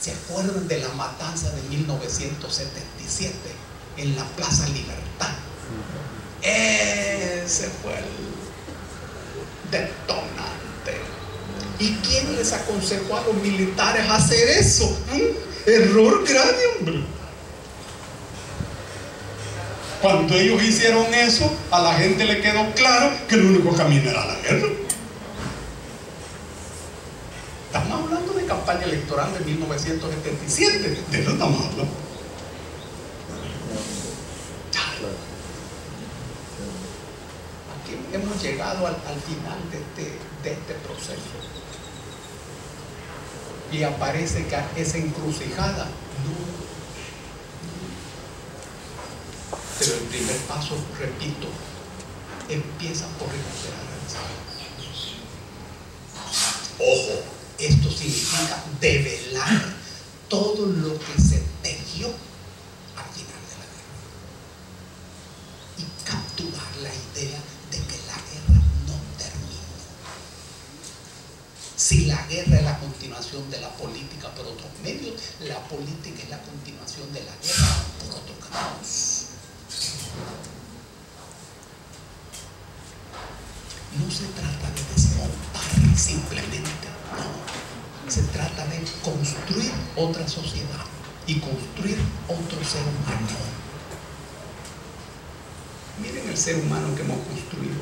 ¿Se acuerdan de la matanza de mil novecientos setenta y siete en la Plaza Libertad? Ese fue el detonante. ¿Y quién les aconsejó a los militares hacer eso? ¿Mm? Error grande, hombre. Cuando ellos hicieron eso, a la gente le quedó claro que el único camino era la guerra. Estamos hablando de campaña electoral de mil novecientos setenta y siete, de eso estamos hablando. Aquí hemos llegado al, al final de este, de este proceso. Y aparece que esa encrucijada. No. Pero el primer paso, repito, empieza por recuperar el Estado. Ojo. Esto significa develar todo lo que se tejió al final de la guerra y capturar la idea de que la guerra no termina. Si la guerra es la continuación de la política por otros medios, la política es la continuación de la guerra por otros caminos. No se trata de desmontar simplemente. No, se trata de construir otra sociedad y construir otro ser humano. Miren el ser humano que hemos construido,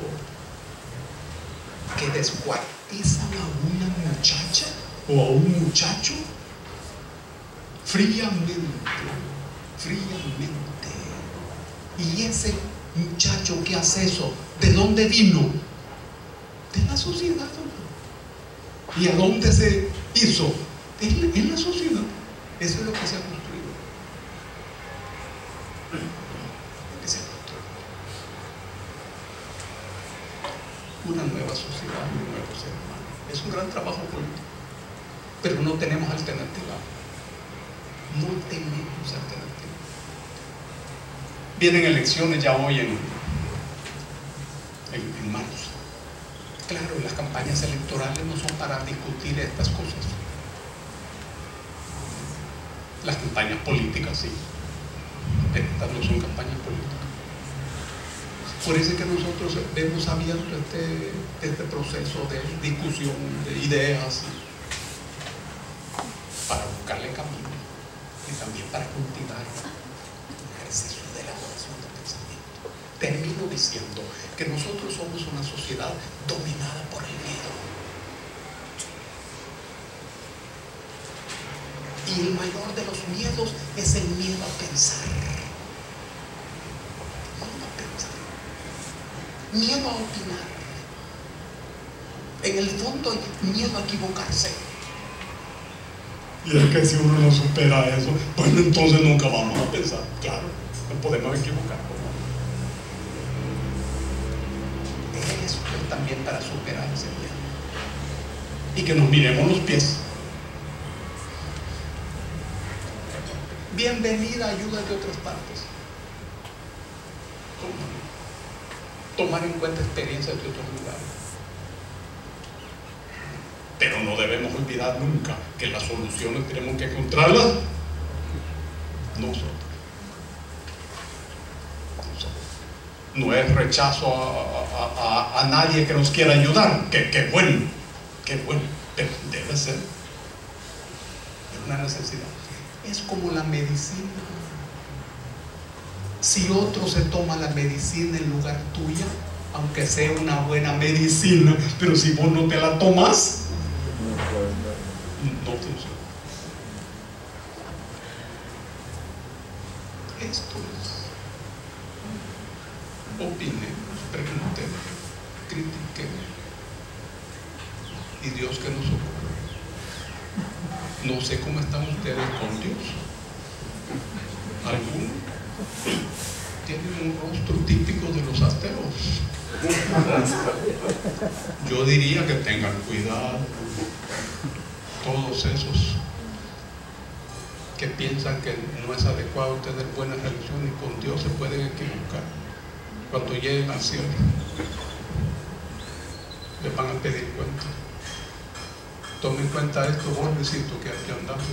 que descuartizan a una muchacha o a un muchacho fríamente, fríamente. Y ese muchacho que hace eso, ¿de dónde vino? De la sociedad, ¿no? y a dónde se hizo, en, en la sociedad. Eso es lo que se ha construido. Lo que se ha construido. Una nueva sociedad, un nuevo ser humano. Es un gran trabajo político, pero no tenemos alternativa. No tenemos alternativa. Vienen elecciones ya hoy en, en, en marzo. Claro, las campañas electorales no son para discutir estas cosas. Las campañas políticas sí, pero estas no son campañas políticas. Por eso es que nosotros hemos abierto este, este proceso de discusión, de ideas, para buscarle camino y también para cultivar el ejercicio de elaboración del pensamiento. Termino diciendo que nosotros somos una sociedad dominada por el miedo. Y el mayor de los miedos es el miedo a pensar. Miedo a pensar. Miedo a opinar. En el fondo, miedo a equivocarse. Y es que si uno no supera eso, pues entonces nunca vamos a pensar. Claro, no podemos equivocar. Eso es también para superar ese miedo. Y que nos miremos los pies. Bienvenida ayuda de otras partes. Tomar en cuenta experiencias de otros lugares. Pero no debemos olvidar nunca que las soluciones tenemos que encontrarlas nosotros. Nosotros. No es rechazo a, a, a, a nadie que nos quiera ayudar. Que, que bueno, que bueno, pero debe ser. Es una necesidad. Es como la medicina. Si otro se toma la medicina en lugar tuya, aunque sea una buena medicina, pero si vos no te la tomas, no funciona. Esto es. Opinemos, preguntemos, critiquemos. Y Dios que nos ocupa. No sé cómo están ustedes con Dios. Algunos tienen un rostro típico de los ateos. Yo diría que tengan cuidado todos esos que piensan que no es adecuado tener buenas relaciones con Dios, se pueden equivocar. Cuando lleguen al cielo les van a pedir cuenta. Tome en cuenta esto, vos, Luisito, que aquí andamos.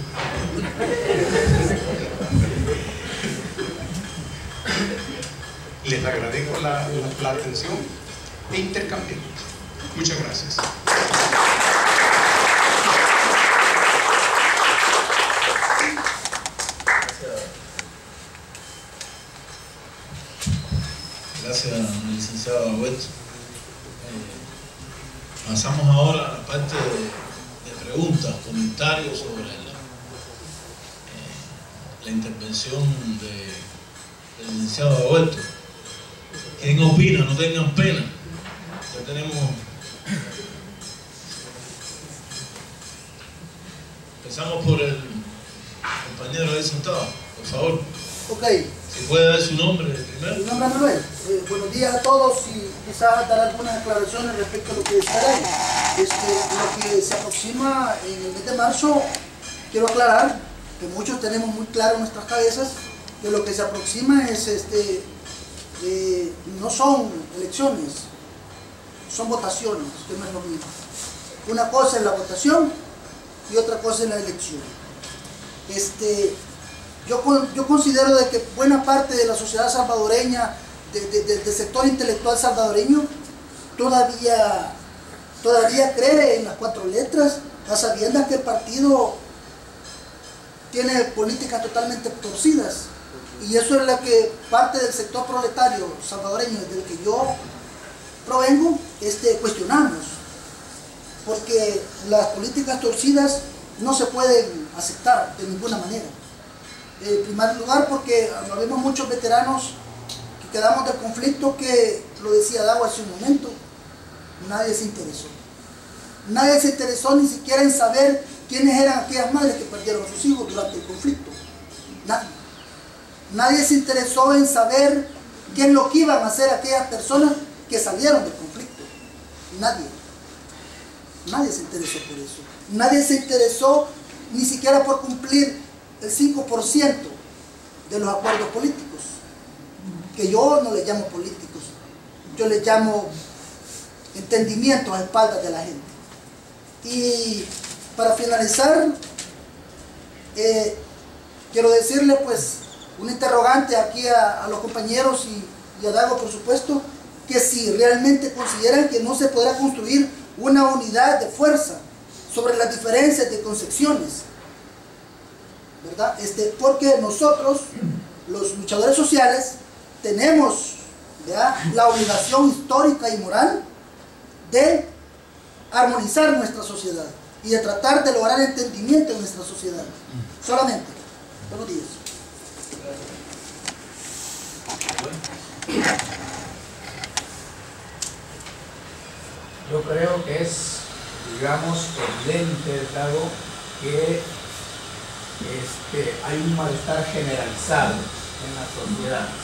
Les agradezco la, la, la atención e intercambio. Muchas gracias. Gracias, licenciado Dagoberto. Eh, pasamos ahora a la parte de preguntas, comentarios sobre la, eh, la intervención de, del licenciado Dagoberto. ¿Quién opina? No tengan pena. Ya tenemos. Empezamos por el compañero ahí sentado, por favor. Ok. Si puede dar su nombre primero. Mi nombre es Manuel. Eh, buenos días a todos y quizás dar algunas aclaraciones respecto a lo que estarán. Este, lo que se aproxima en el mes de marzo, quiero aclarar que muchos tenemos muy claro en nuestras cabezas que lo que se aproxima es este, eh, no son elecciones, son votaciones, que no es lo mismo. Una cosa es la votación y otra cosa es la elección. Este, yo, yo considero de que buena parte de la sociedad salvadoreña, de, de, de, del sector intelectual salvadoreño, todavía... Todavía cree en las cuatro letras, a sabiendas que el partido tiene políticas totalmente torcidas. Y eso es lo que parte del sector proletario salvadoreño, del que yo provengo, este, cuestionamos. Porque las políticas torcidas no se pueden aceptar de ninguna manera. En primer lugar, porque habemos muchos veteranos que quedamos del conflicto que, lo decía Davo hace un momento, nadie se interesó. Nadie se interesó ni siquiera en saber quiénes eran aquellas madres que perdieron a sus hijos durante el conflicto. Nadie. Nadie se interesó en saber qué es lo que iban a hacer aquellas personas que salieron del conflicto. Nadie. Nadie se interesó por eso. Nadie se interesó ni siquiera por cumplir el cinco por ciento de los acuerdos políticos. Que yo no les llamo políticos. Yo les llamo entendimiento a espaldas de la gente. Y para finalizar, eh, quiero decirle pues un interrogante aquí a, a los compañeros y, y a Dago, por supuesto, que si realmente consideran que no se podrá construir una unidad de fuerza sobre las diferencias de concepciones, ¿verdad? Este, porque nosotros, los luchadores sociales, tenemos, ¿verdad?, la obligación histórica y moral de armonizar nuestra sociedad y de tratar de lograr entendimiento en nuestra sociedad. Solamente. Buenos días. Yo creo que es, digamos, evidente, dado que este, hay un malestar generalizado en las sociedades,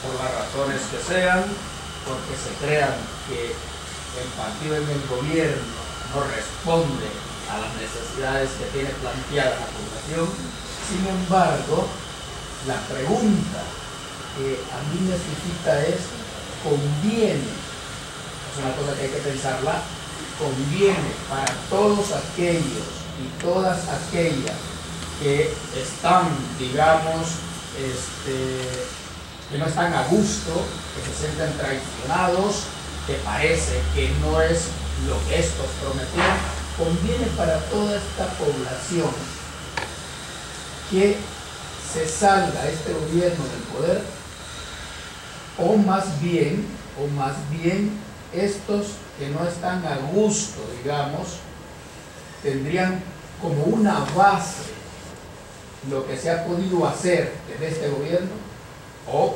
por las razones que sean, porque se crean que el partido en el gobierno no responde a las necesidades que tiene planteada la población. Sin embargo, la pregunta que a mí me suscita es, ¿conviene? Es una cosa que hay que pensarla. ¿Conviene para todos aquellos y todas aquellas que están, digamos, este, que no están a gusto, que se sienten traicionados, que parece que no es lo que estos prometieron? ¿Conviene para toda esta población que se salga este gobierno del poder? O más bien, o más bien, estos que no están a gusto, digamos, tendrían como una base lo que se ha podido hacer desde este gobierno, o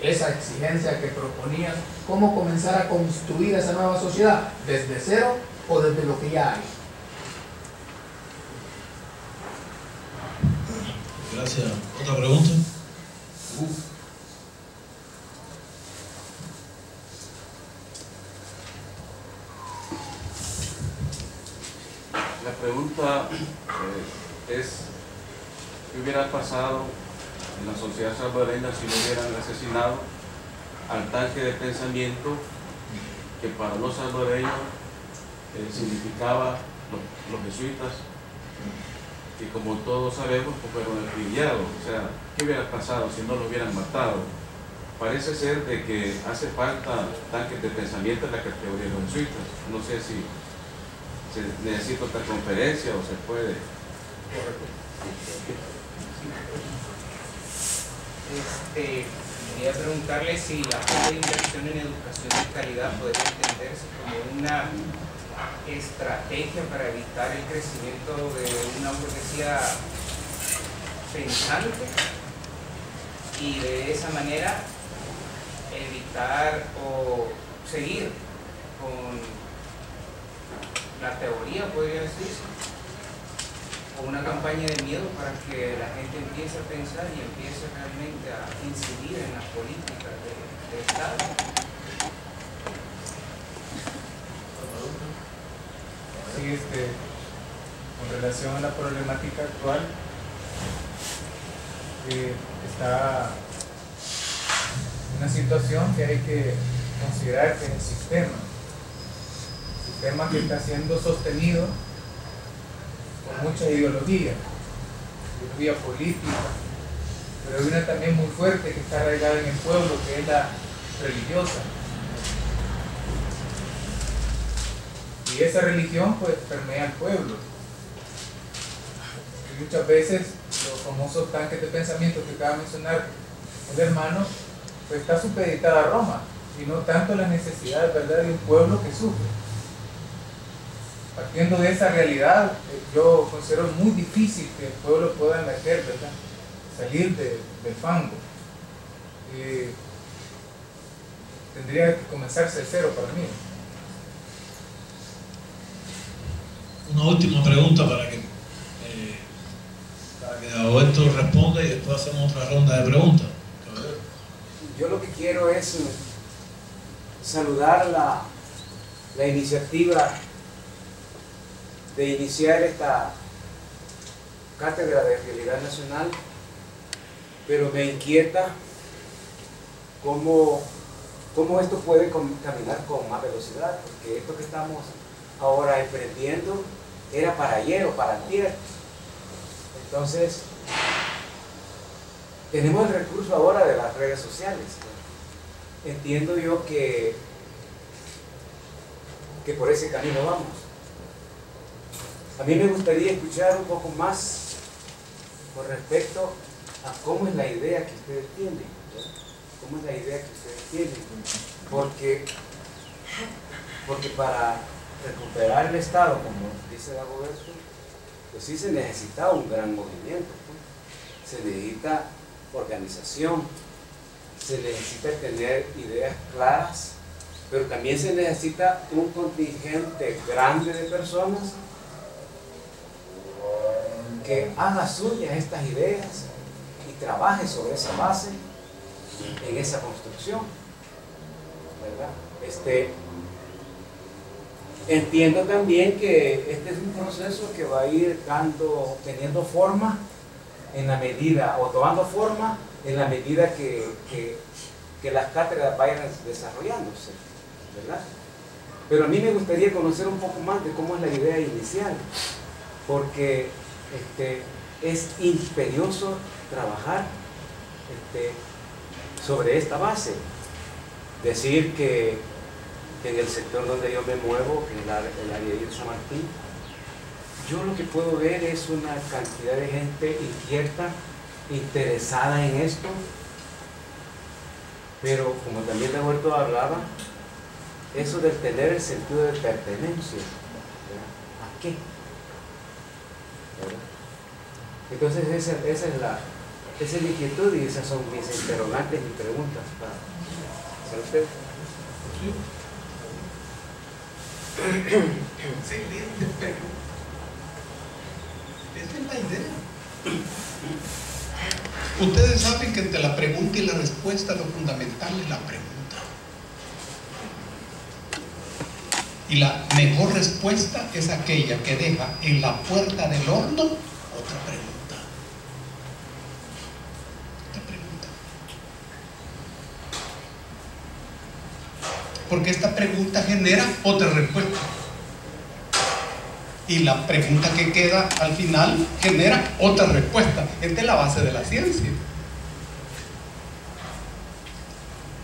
esa exigencia que proponían, cómo comenzar a construir esa nueva sociedad, desde cero o desde lo que ya hay. Gracias. ¿Otra pregunta? Uf. La pregunta eh, es, ¿qué hubiera pasado en la sociedad salvadoreña si no hubieran asesinado al tanque de pensamiento que para los salvadoreños eh, significaba los, los jesuitas, que como todos sabemos fueron acribillados? O sea, ¿qué hubiera pasado si no lo hubieran matado? Parece ser de que hace falta tanques de pensamiento en la categoría de los jesuitas. No sé si se necesita otra conferencia o se puede. Este, quería preguntarle si la falta de inversión en educación de calidad podría entenderse como una estrategia para evitar el crecimiento de una burguesía pensante y de esa manera evitar o seguir con la teoría, podría decirse, o una campaña de miedo para que la gente empiece a pensar y empiece realmente a incidir en las políticas del de Estado. Sí, este, con relación a la problemática actual, eh, está una situación que hay que considerar, que es el sistema, el sistema que está siendo sostenido con mucha ideología, ideología política, pero hay una también muy fuerte que está arraigada en el pueblo, que es la religiosa. Y esa religión pues permea al pueblo. Y muchas veces los famosos tanques de pensamiento que acaba de mencionar el hermano, pues está supeditada a Roma, y no tanto la necesidad, ¿verdad?, de un pueblo que sufre. Partiendo de esa realidad, yo considero muy difícil que el pueblo pueda emerger, ¿verdad?, salir de, del fango. Eh, tendría que comenzarse de cero para mí. última pregunta para que, eh, para que Dagoberto responda y después hacemos otra ronda de preguntas. Yo lo que quiero es saludar la, la iniciativa de iniciar esta cátedra de realidad nacional, pero me inquieta cómo, cómo esto puede caminar con más velocidad, porque esto que estamos ahora emprendiendo era para ayer o para antier. Entonces, tenemos el recurso ahora de las redes sociales. Entiendo yo que, que por ese camino vamos. A mí me gustaría escuchar un poco más con respecto a cómo es la idea que ustedes tienen, ¿verdad? Cómo es la idea que ustedes tienen, porque, porque para recuperar el Estado, como dice Dagoberto, pues sí se necesita un gran movimiento, ¿no? Se necesita organización, se necesita tener ideas claras, pero también se necesita un contingente grande de personas que haga suyas estas ideas y trabaje sobre esa base, en esa construcción, ¿verdad? Este, entiendo también que este es un proceso que va a ir dando, teniendo forma en la medida, o tomando forma en la medida que, que, que las cátedras vayan desarrollándose, ¿verdad? Pero a mí me gustaría conocer un poco más de cómo es la idea inicial, porque este, es imperioso trabajar este, sobre esta base. Decir que, que en el sector donde yo me muevo, que es la, el área de San Martín, yo lo que puedo ver es una cantidad de gente inquieta, interesada en esto, pero como también Dagoberto hablaba, eso de tener el sentido de pertenencia, ¿a qué? Entonces esa, esa, es la, esa es la inquietud y esas son mis interrogantes y preguntas para, para usted. Excelente pregunta. Esa es la idea. Ustedes saben que entre la pregunta y la respuesta lo fundamental es la pregunta. Y la mejor respuesta es aquella que deja en la puerta del horno otra pregunta. Otra pregunta. Porque esta pregunta genera otra respuesta. Y la pregunta que queda al final genera otra respuesta. Esta es la base de la ciencia.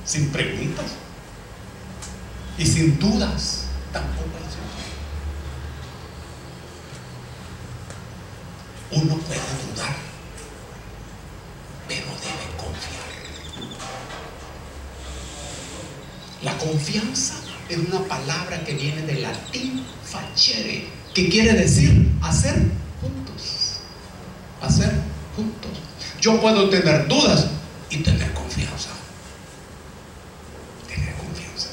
Sin preguntas y sin dudas tampoco la ciencia. Uno puede dudar, pero debe confiar. La confianza es una palabra que viene del latín facere, que quiere decir hacer juntos, hacer juntos. Yo puedo tener dudas y tener confianza, tener confianza.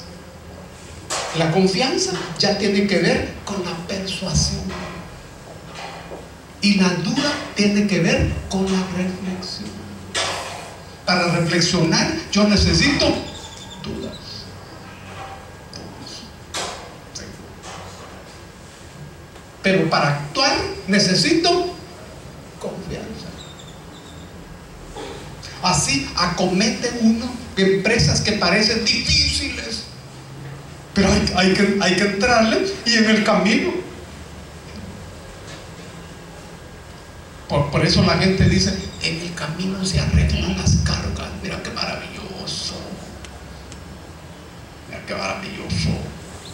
La confianza ya tiene que ver con la persuasión y la duda tiene que ver con la reflexión. Para reflexionar yo necesito dudas. Pero para actuar necesito confianza. Así acometen uno empresas que parecen difíciles, pero hay, hay, que, hay que entrarle, y en el camino. Por, por eso la gente dice, en el camino se arreglan las cargas. Mira qué maravilloso. Mira qué maravilloso.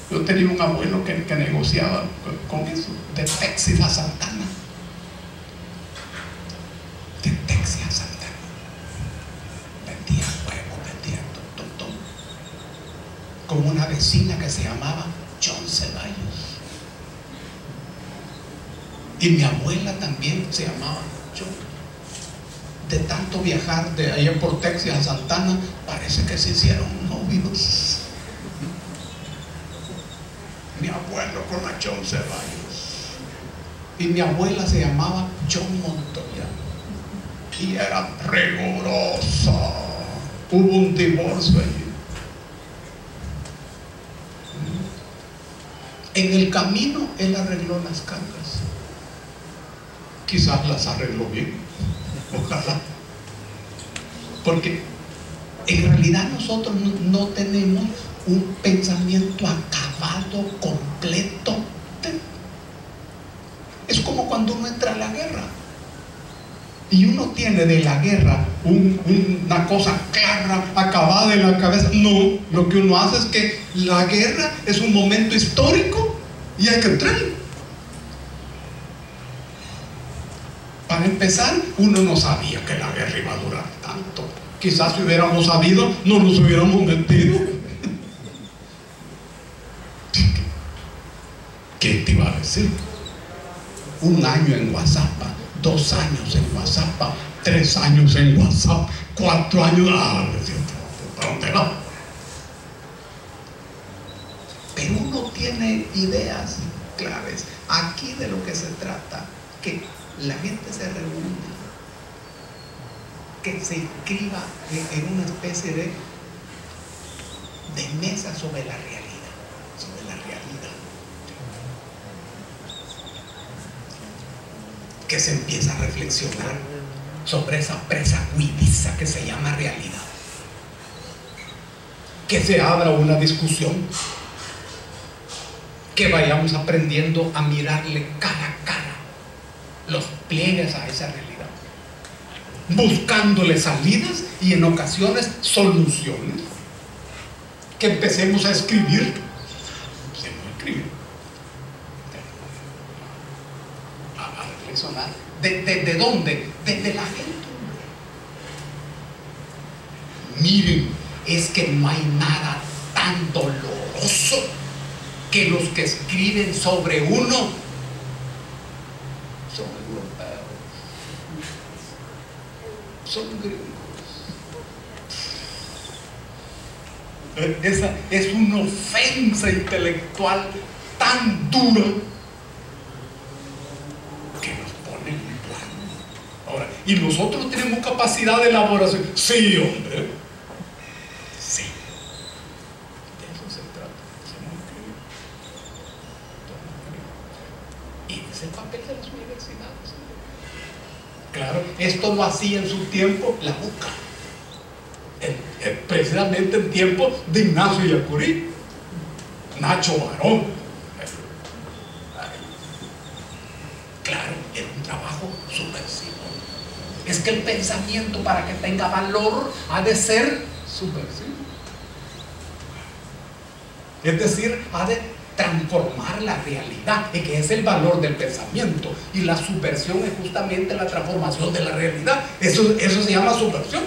Yo tenía un abuelo que, que negociaba con eso, de Texas a Santana. De Texas a Santana. Vendía huevos, vendía todo, todo, todo. Con una vecina que se llamaba John Ceballos. Y mi abuela también se llamaba John. De tanto viajar de allá por Texas a Santana, parece que se hicieron novios. Mi abuelo con la John Ceballos. y mi abuela se llamaba John Montoya y era rigurosa. Hubo un divorcio allí. En el camino él arregló las cargas, quizás las arregló bien, ojalá, porque en realidad nosotros no, no tenemos un pensamiento acabado, completo. Es como cuando uno entra a la guerra y uno tiene de la guerra un, un, una cosa clara, acabada en la cabeza. No, lo que uno hace es que la guerra es un momento histórico y hay que entrar. Para empezar, uno no sabía que la guerra iba a durar tanto. Quizás si hubiéramos sabido, no nos hubiéramos metido. ¿Qué te iba a decir? Un año en Guazapa, dos años en Guazapa, tres años en Guazapa, cuatro años, ah, ¿para dónde va? Pero uno tiene ideas claves. Aquí de lo que se trata, que la gente se reúna, que se inscriba en una especie de, de mesa sobre la realidad, sobre la realidad. Que se empieza a reflexionar sobre esa presa huidiza que se llama realidad, que se abra una discusión, que vayamos aprendiendo a mirarle cara a cara los pliegues a esa realidad, buscándole salidas y en ocasiones soluciones, que empecemos a escribir, empecemos a escribir. ¿De, de, de dónde? Desde la gente. Miren, es que no hay nada tan doloroso que los que escriben sobre uno son europeos, son gringos. Esa es una ofensa intelectual tan dura. Y nosotros tenemos capacidad de elaboración. Sí, hombre. Sí. De eso se trata. Y es el papel de las universidades. Claro, esto lo hacía en su tiempo la U C A. En, en, precisamente en tiempo de Ignacio Ellacuría. Nacho Varón. Claro, era un trabajo subversivo. Es que el pensamiento, para que tenga valor, ha de ser subversivo. Es decir, ha de transformar la realidad, que es el valor del pensamiento. Y la subversión es justamente la transformación de la realidad. Eso, eso se llama subversión.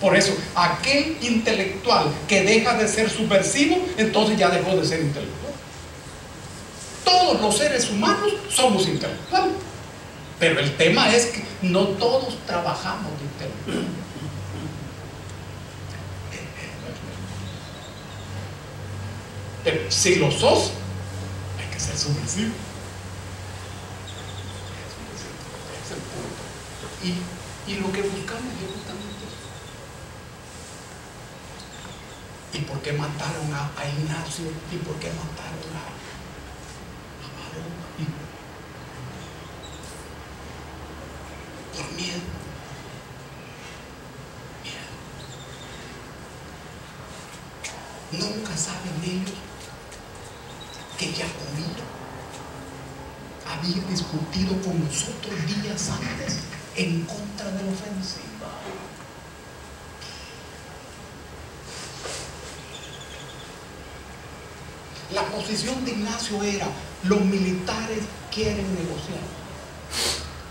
Por eso, aquel intelectual que deja de ser subversivo, entonces ya dejó de ser intelectual. Todos los seres humanos somos intelectuales. Pero el tema es que no todos trabajamos de intelectual. Pero si lo sos, hay que ser subversivo. Es el punto. Y, y lo que buscamos es justamente eso. ¿Y por qué mataron a, a Ignacio? ¿Y por qué mataron a, a Varón? Por miedo. Miedo. Nunca saben ellos que ya comieron. Habían discutido con nosotros días antes en contra de la ofensiva. La posición de Ignacio era: los militares quieren negociar.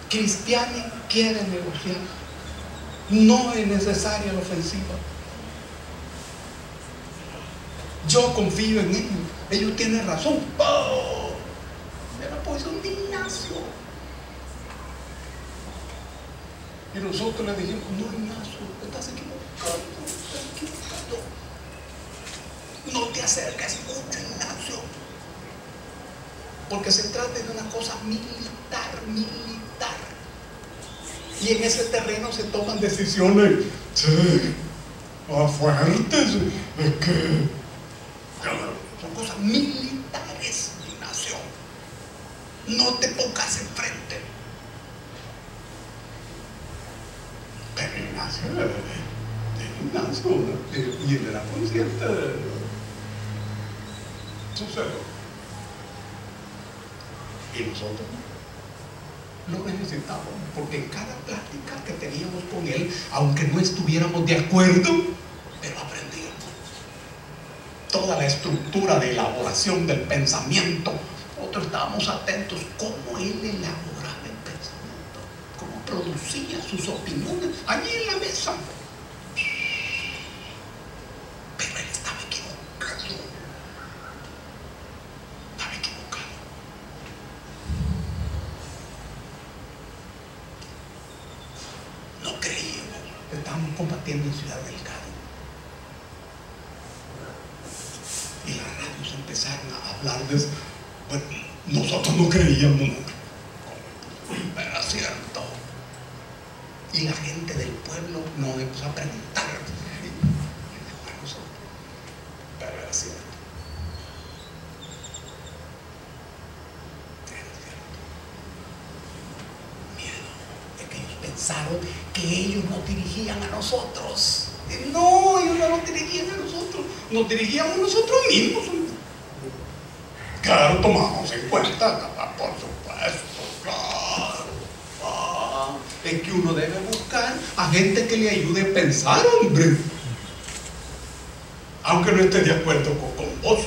Cristiani quiere negociar. No es necesaria la ofensiva. Yo confío en ellos. Ellos tienen razón. ¡Oh! Era la posición de Ignacio. Y nosotros le dijimos: no, Ignacio, estás equivocado, estás equivocado. No te acerques mucho, Ignacio. porque se trata de una cosa militar, militar. Y en ese terreno se toman decisiones sí, más fuertes, es que son cosas militares, Ignacio. No te pongas enfrente. Pero Ignacio, Ignacio, y él era consciente de su cerebro. Y nosotros lo necesitábamos, porque en cada plática que teníamos con él, aunque no estuviéramos de acuerdo, pero aprendíamos toda la estructura de elaboración del pensamiento. Nosotros estábamos atentos cómo él elaboraba el pensamiento, cómo producía sus opiniones allí en la mesa. Pero él estaba equivocado. Estaba equivocado. No creíamos que estábamos combatiendo en Ciudad Delgado. Y las radios empezaron a hablar de eso. Bueno, nosotros no creíamos nunca. Era cierto. Y la gente del pueblo nos empezó a preguntar a nosotros. Pero era cierto. Era cierto. Miedo de que ellos pensaron que ellos nos dirigían a nosotros. No, ellos no nos dirigían a nosotros. Nos dirigíamos nosotros mismos. Claro, tomamos en cuenta, por supuesto, claro, claro. Es que uno debe buscar a gente que le ayude a pensar, hombre. Aunque no esté de acuerdo con, con vos.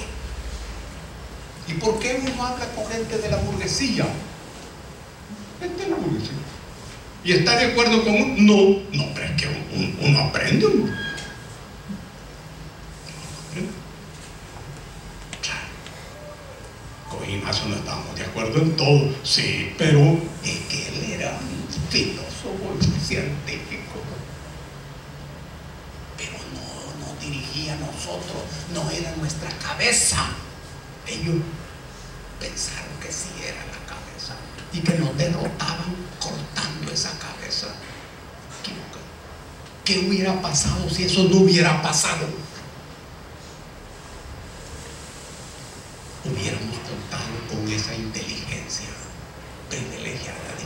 ¿Y por qué uno anda con gente de la burguesía? Gente de la burguesía. ¿Y está de acuerdo con uno? No, no, pero es que uno, uno aprende, hombre. Ignacio no estábamos de acuerdo en todo, sí, pero es que él era un filósofo científico, pero no nos dirigía a nosotros, no era nuestra cabeza. Ellos pensaron que sí era la cabeza y que nos derrotaban cortando esa cabeza. ¿Qué hubiera pasado si eso no hubiera pasado? Hubiéramos contado con esa inteligencia privilegiada de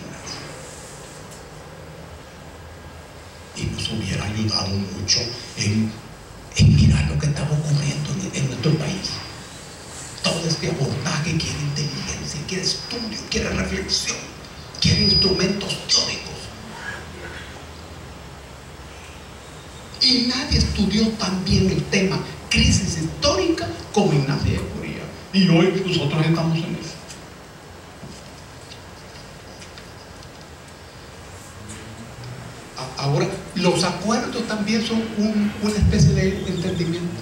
Ignacio. Y nos hubiera ayudado mucho en, en mirar lo que estaba ocurriendo en, en nuestro país. Todo este abordaje quiere inteligencia, quiere estudio, quiere reflexión, quiere instrumentos teóricos. Y nadie estudió tan bien el tema crisis histórica como Ignacio Ellacuría. Y hoy nosotros estamos en eso. Ahora, los acuerdos también son un, una especie de entendimiento.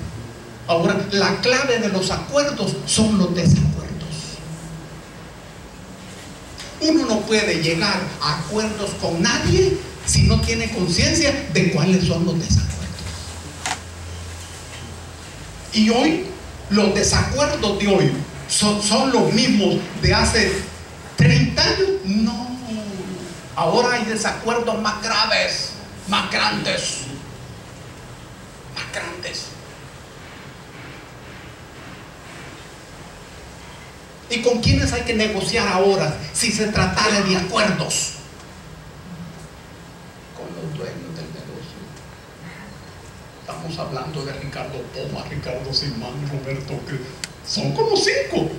Ahora, la clave de los acuerdos son los desacuerdos. Uno no puede llegar a acuerdos con nadie si no tiene conciencia de cuáles son los desacuerdos. Y hoy, los desacuerdos de hoy son, son los mismos de hace treinta años. No, ahora hay desacuerdos más graves, más grandes, más grandes. ¿Y con quiénes hay que negociar ahora si se tratara de acuerdos? Con los dueños del negocio. Estamos hablando de Ricardo Poma, Ricardo Simán, Roberto, que son como cinco.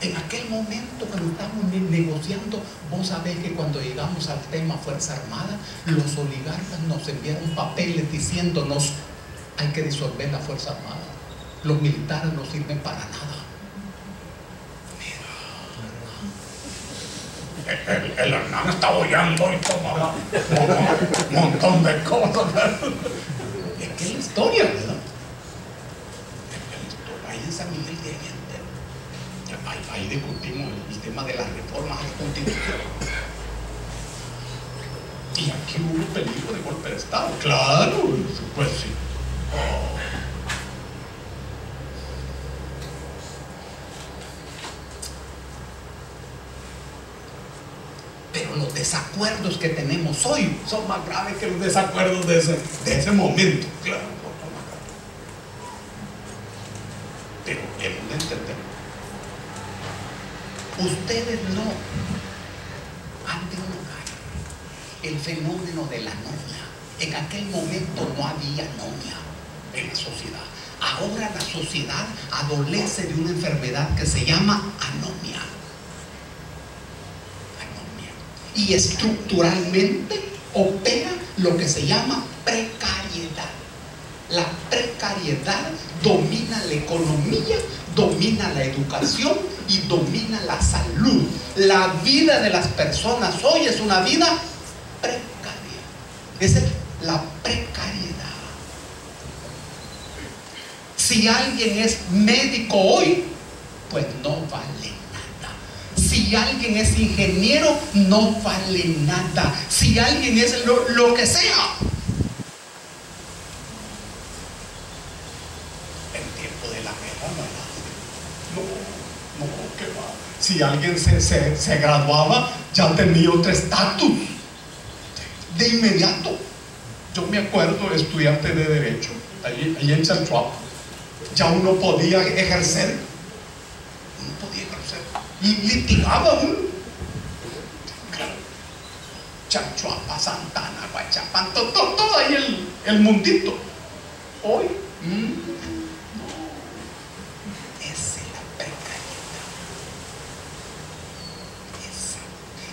En aquel momento cuando estábamos negociando, vos sabés que cuando llegamos al tema Fuerza Armada, los oligarcas nos enviaron papeles diciéndonos hay que disolver la Fuerza Armada. Los militares no sirven para nada. El, el Hernán está bollando y toma un montón de cosas. Es que es la historia, ¿verdad? Ahí en San Miguel de Allende, ahí, ahí discutimos el tema de las reformas a la Constitución. Y aquí hubo peligro de golpe de Estado. Claro, pues sí. desacuerdos que tenemos hoy son más graves que los desacuerdos de ese, de ese momento. Claro, pero hemos de entender. Ustedes no anden a el fenómeno de la novia. En aquel momento no había novia en la sociedad. Ahora la sociedad adolece de una enfermedad que se llama anomia. Anomia. Y estructuralmente opera lo que se llama precariedad. La precariedad domina la economía, domina la educación y domina la salud. La vida de las personas hoy es una vida precaria. Esa es la precariedad. Si alguien es médico hoy, pues no vale nada. Si alguien es ingeniero, no vale nada. Si alguien es lo, lo que sea. El tiempo de la guerra no era. No, no, qué va. Si alguien se, se, se graduaba, ya tenía otro estatus. De inmediato. Yo me acuerdo, estudiante de Derecho, allí, allí en Chanchuapa. Ya uno podía ejercer, uno podía ejercer, y litigaba uno. Claro, Chanchuapa, Santana, Guachapán, todo, todo, todo ahí el, el mundito. Hoy, mmm, no, esa es la precariedad.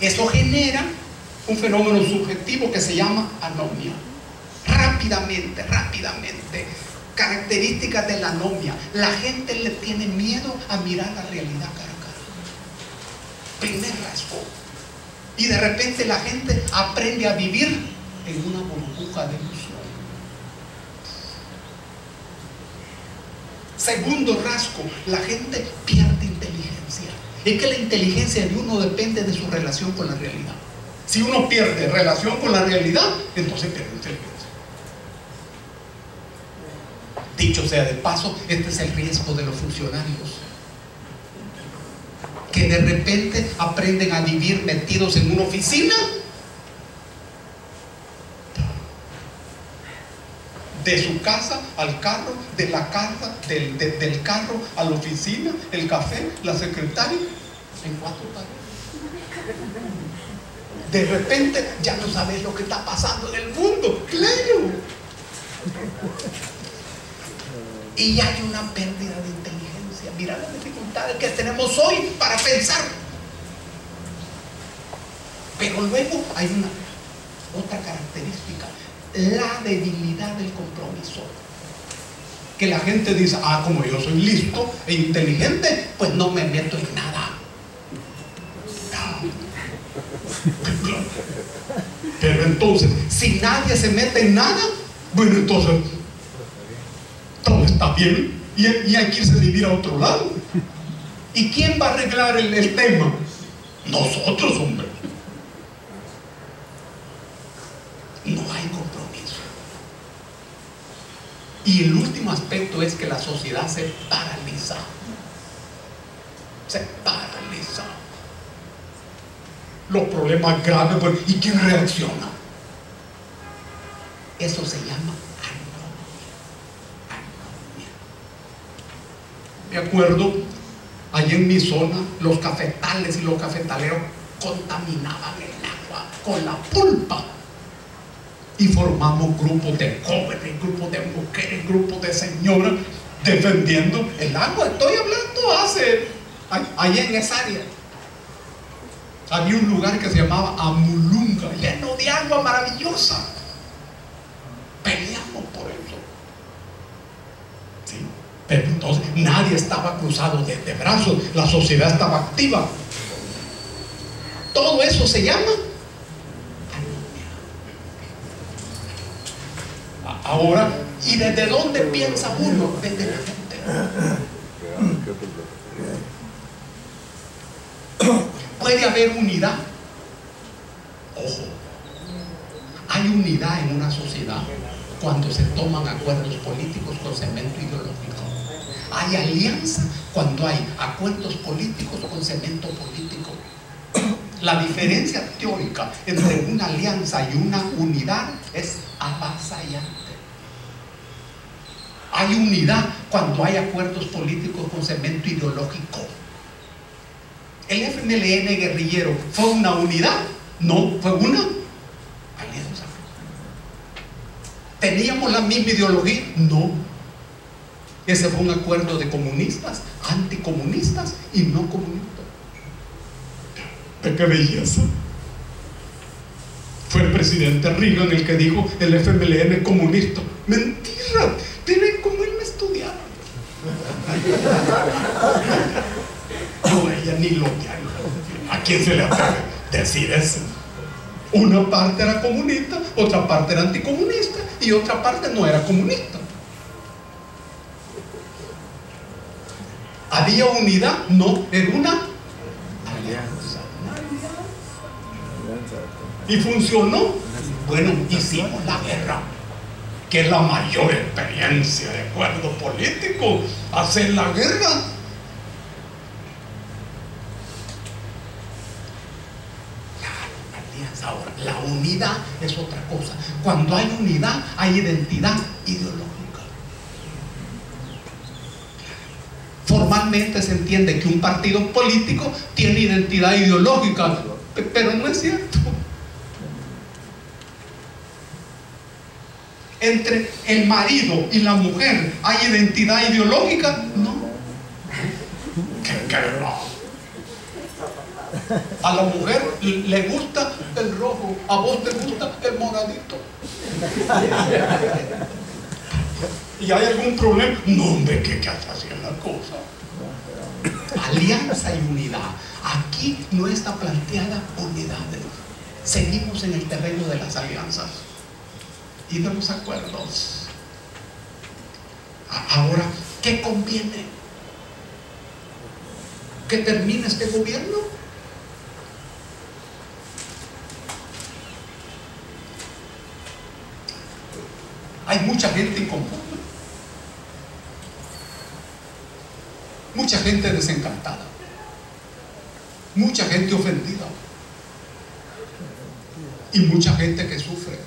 Esa. Eso genera un fenómeno subjetivo que se llama anomia. Rápidamente, rápidamente. Características de la anomia. La gente le tiene miedo a mirar la realidad cara a cara. Primer rasgo. Y de repente la gente aprende a vivir en una burbuja de ilusión. Segundo rasgo, la gente pierde inteligencia. Es que la inteligencia de uno depende de su relación con la realidad. Si uno pierde relación con la realidad, entonces pierde inteligencia. Dicho sea de paso, este es el riesgo de los funcionarios, que de repente aprenden a vivir metidos en una oficina de su casa al carro, de la casa, del, de, del carro a la oficina, el café, la secretaria, en cuatro paredes. De repente ya no sabes lo que está pasando en el mundo, claro. Y hay una pérdida de inteligencia. Mira las dificultades que tenemos hoy para pensar. Pero luego hay una otra característica, la debilidad del compromiso. Que la gente dice, ah, como yo soy listo e inteligente, pues no me meto en nada. No. Pero entonces, si nadie se mete en nada, bueno, entonces todo está bien, y, y hay que irse a vivir a otro lado. ¿Y quién va a arreglar el, el tema? Nosotros, hombre. No hay compromiso. Y el último aspecto es que la sociedad se paraliza. Se paraliza. Los problemas graves, bueno, ¿y quién reacciona? Eso se llama. Me acuerdo, allí en mi zona, los cafetales y los cafetaleros contaminaban el agua con la pulpa. Y formamos grupos de jóvenes, grupos de mujeres, grupos de señoras defendiendo el agua. Estoy hablando hace, allá en esa área. Había un lugar que se llamaba Amulunga, lleno de agua maravillosa. Peleamos por eso. ¿Sí? Pero entonces nadie estaba cruzado de, de brazos, la sociedad estaba activa. Todo eso se llama anomia. Ahora, ¿y desde dónde piensa uno? Desde la gente. Puede haber unidad. Ojo, hay unidad en una sociedad cuando se toman acuerdos políticos con cemento ideológico. Hay alianza cuando hay acuerdos políticos con cemento político. La diferencia teórica entre una alianza y una unidad es avasallante. Hay unidad cuando hay acuerdos políticos con cemento ideológico. El F M L N guerrillero fue una unidad, no fue una alianza. ¿Teníamos la misma ideología? No. Ese fue un acuerdo de comunistas, anticomunistas y no comunistas. ¡Qué belleza! Fue el presidente Reagan el que dijo el F M L N es comunista. ¡Mentira! Miren cómo él me estudiaba. No, ella ni lo que hay. ¿A quién se le atreve decir eso? Una parte era comunista, otra parte era anticomunista y otra parte no era comunista. ¿Había unidad? No, era una alianza. ¿Y funcionó? Bueno, hicimos la guerra, que es la mayor experiencia de acuerdo político, hacer la guerra. La alianza, ahora, la unidad es otra cosa. Cuando hay unidad, hay identidad ideológica. Formalmente se entiende que un partido político tiene identidad ideológica, pero no es cierto. Entre el marido y la mujer hay identidad ideológica, no. ¿Qué, qué no? A la mujer le gusta el rojo, a vos te gusta el moradito. ¿Y hay algún problema? No, hombre, que qué hace así la cosa. Alianza y unidad. Aquí no está planteada unidad. Seguimos en el terreno de las alianzas y de los acuerdos. Ahora, ¿qué conviene? ¿Que termine este gobierno? Hay mucha gente inconforme, mucha gente desencantada, mucha gente ofendida y mucha gente que sufre.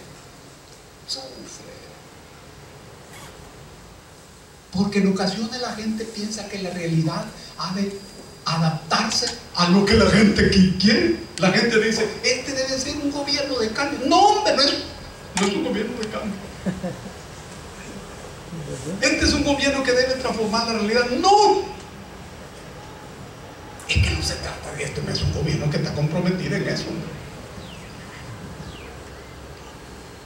Porque en ocasiones la gente piensa que la realidad ha de adaptarse a lo que la gente quiere. La gente dice, este debe ser un gobierno de cambio. No, hombre, no es, no es un gobierno de cambio. Este es un gobierno que debe transformar la realidad. No. Es que no se trata de esto, es un gobierno que está comprometido en eso.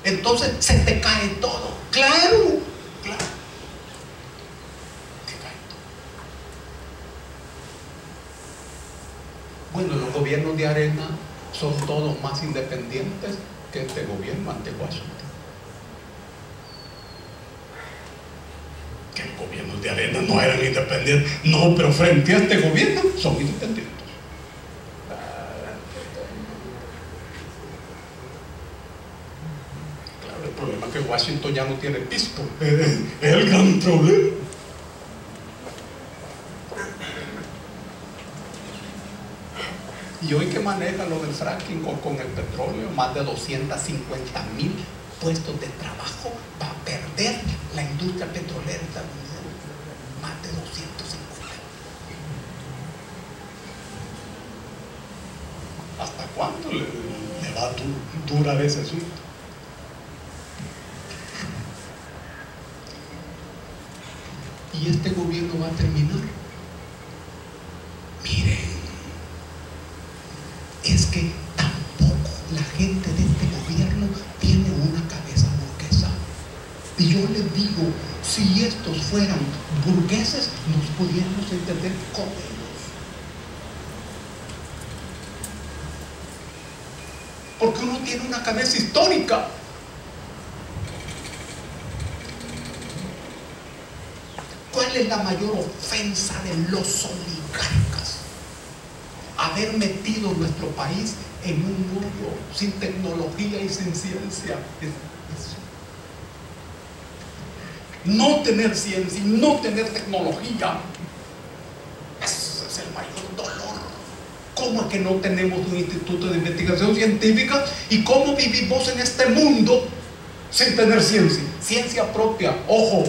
Entonces se te cae todo. Claro, claro. Bueno, los gobiernos de arena son todos más independientes que este gobierno ante Washington. Que los gobiernos de arena no eran independientes. No, pero frente a este gobierno son independientes. Claro, el problema es que Washington ya no tiene obispo. Es el gran problema. Y hoy que maneja lo del fracking con, con el petróleo, más de doscientos cincuenta mil puestos de trabajo va a perder la industria petrolera estadounidense. Más de doscientos cincuenta mil. ¿Hasta cuándo le, le va a durar ese asunto? Y este gobierno va a terminar. Miren. Es que tampoco la gente de este gobierno tiene una cabeza burguesa. Y yo les digo, si estos fueran burgueses, nos pudiéramos entender con ellos. Porque uno tiene una cabeza histórica. ¿Cuál es la mayor ofensa de los oligarcas? Haber metido nuestro país en un mundo sin tecnología y sin ciencia. Eso. No tener ciencia y no tener tecnología. Ese es el mayor dolor. ¿Cómo ¿cómo es que no tenemos un instituto de investigación científica? ¿Y cómo vivimos en este mundo sin tener ciencia? Ciencia propia, ojo,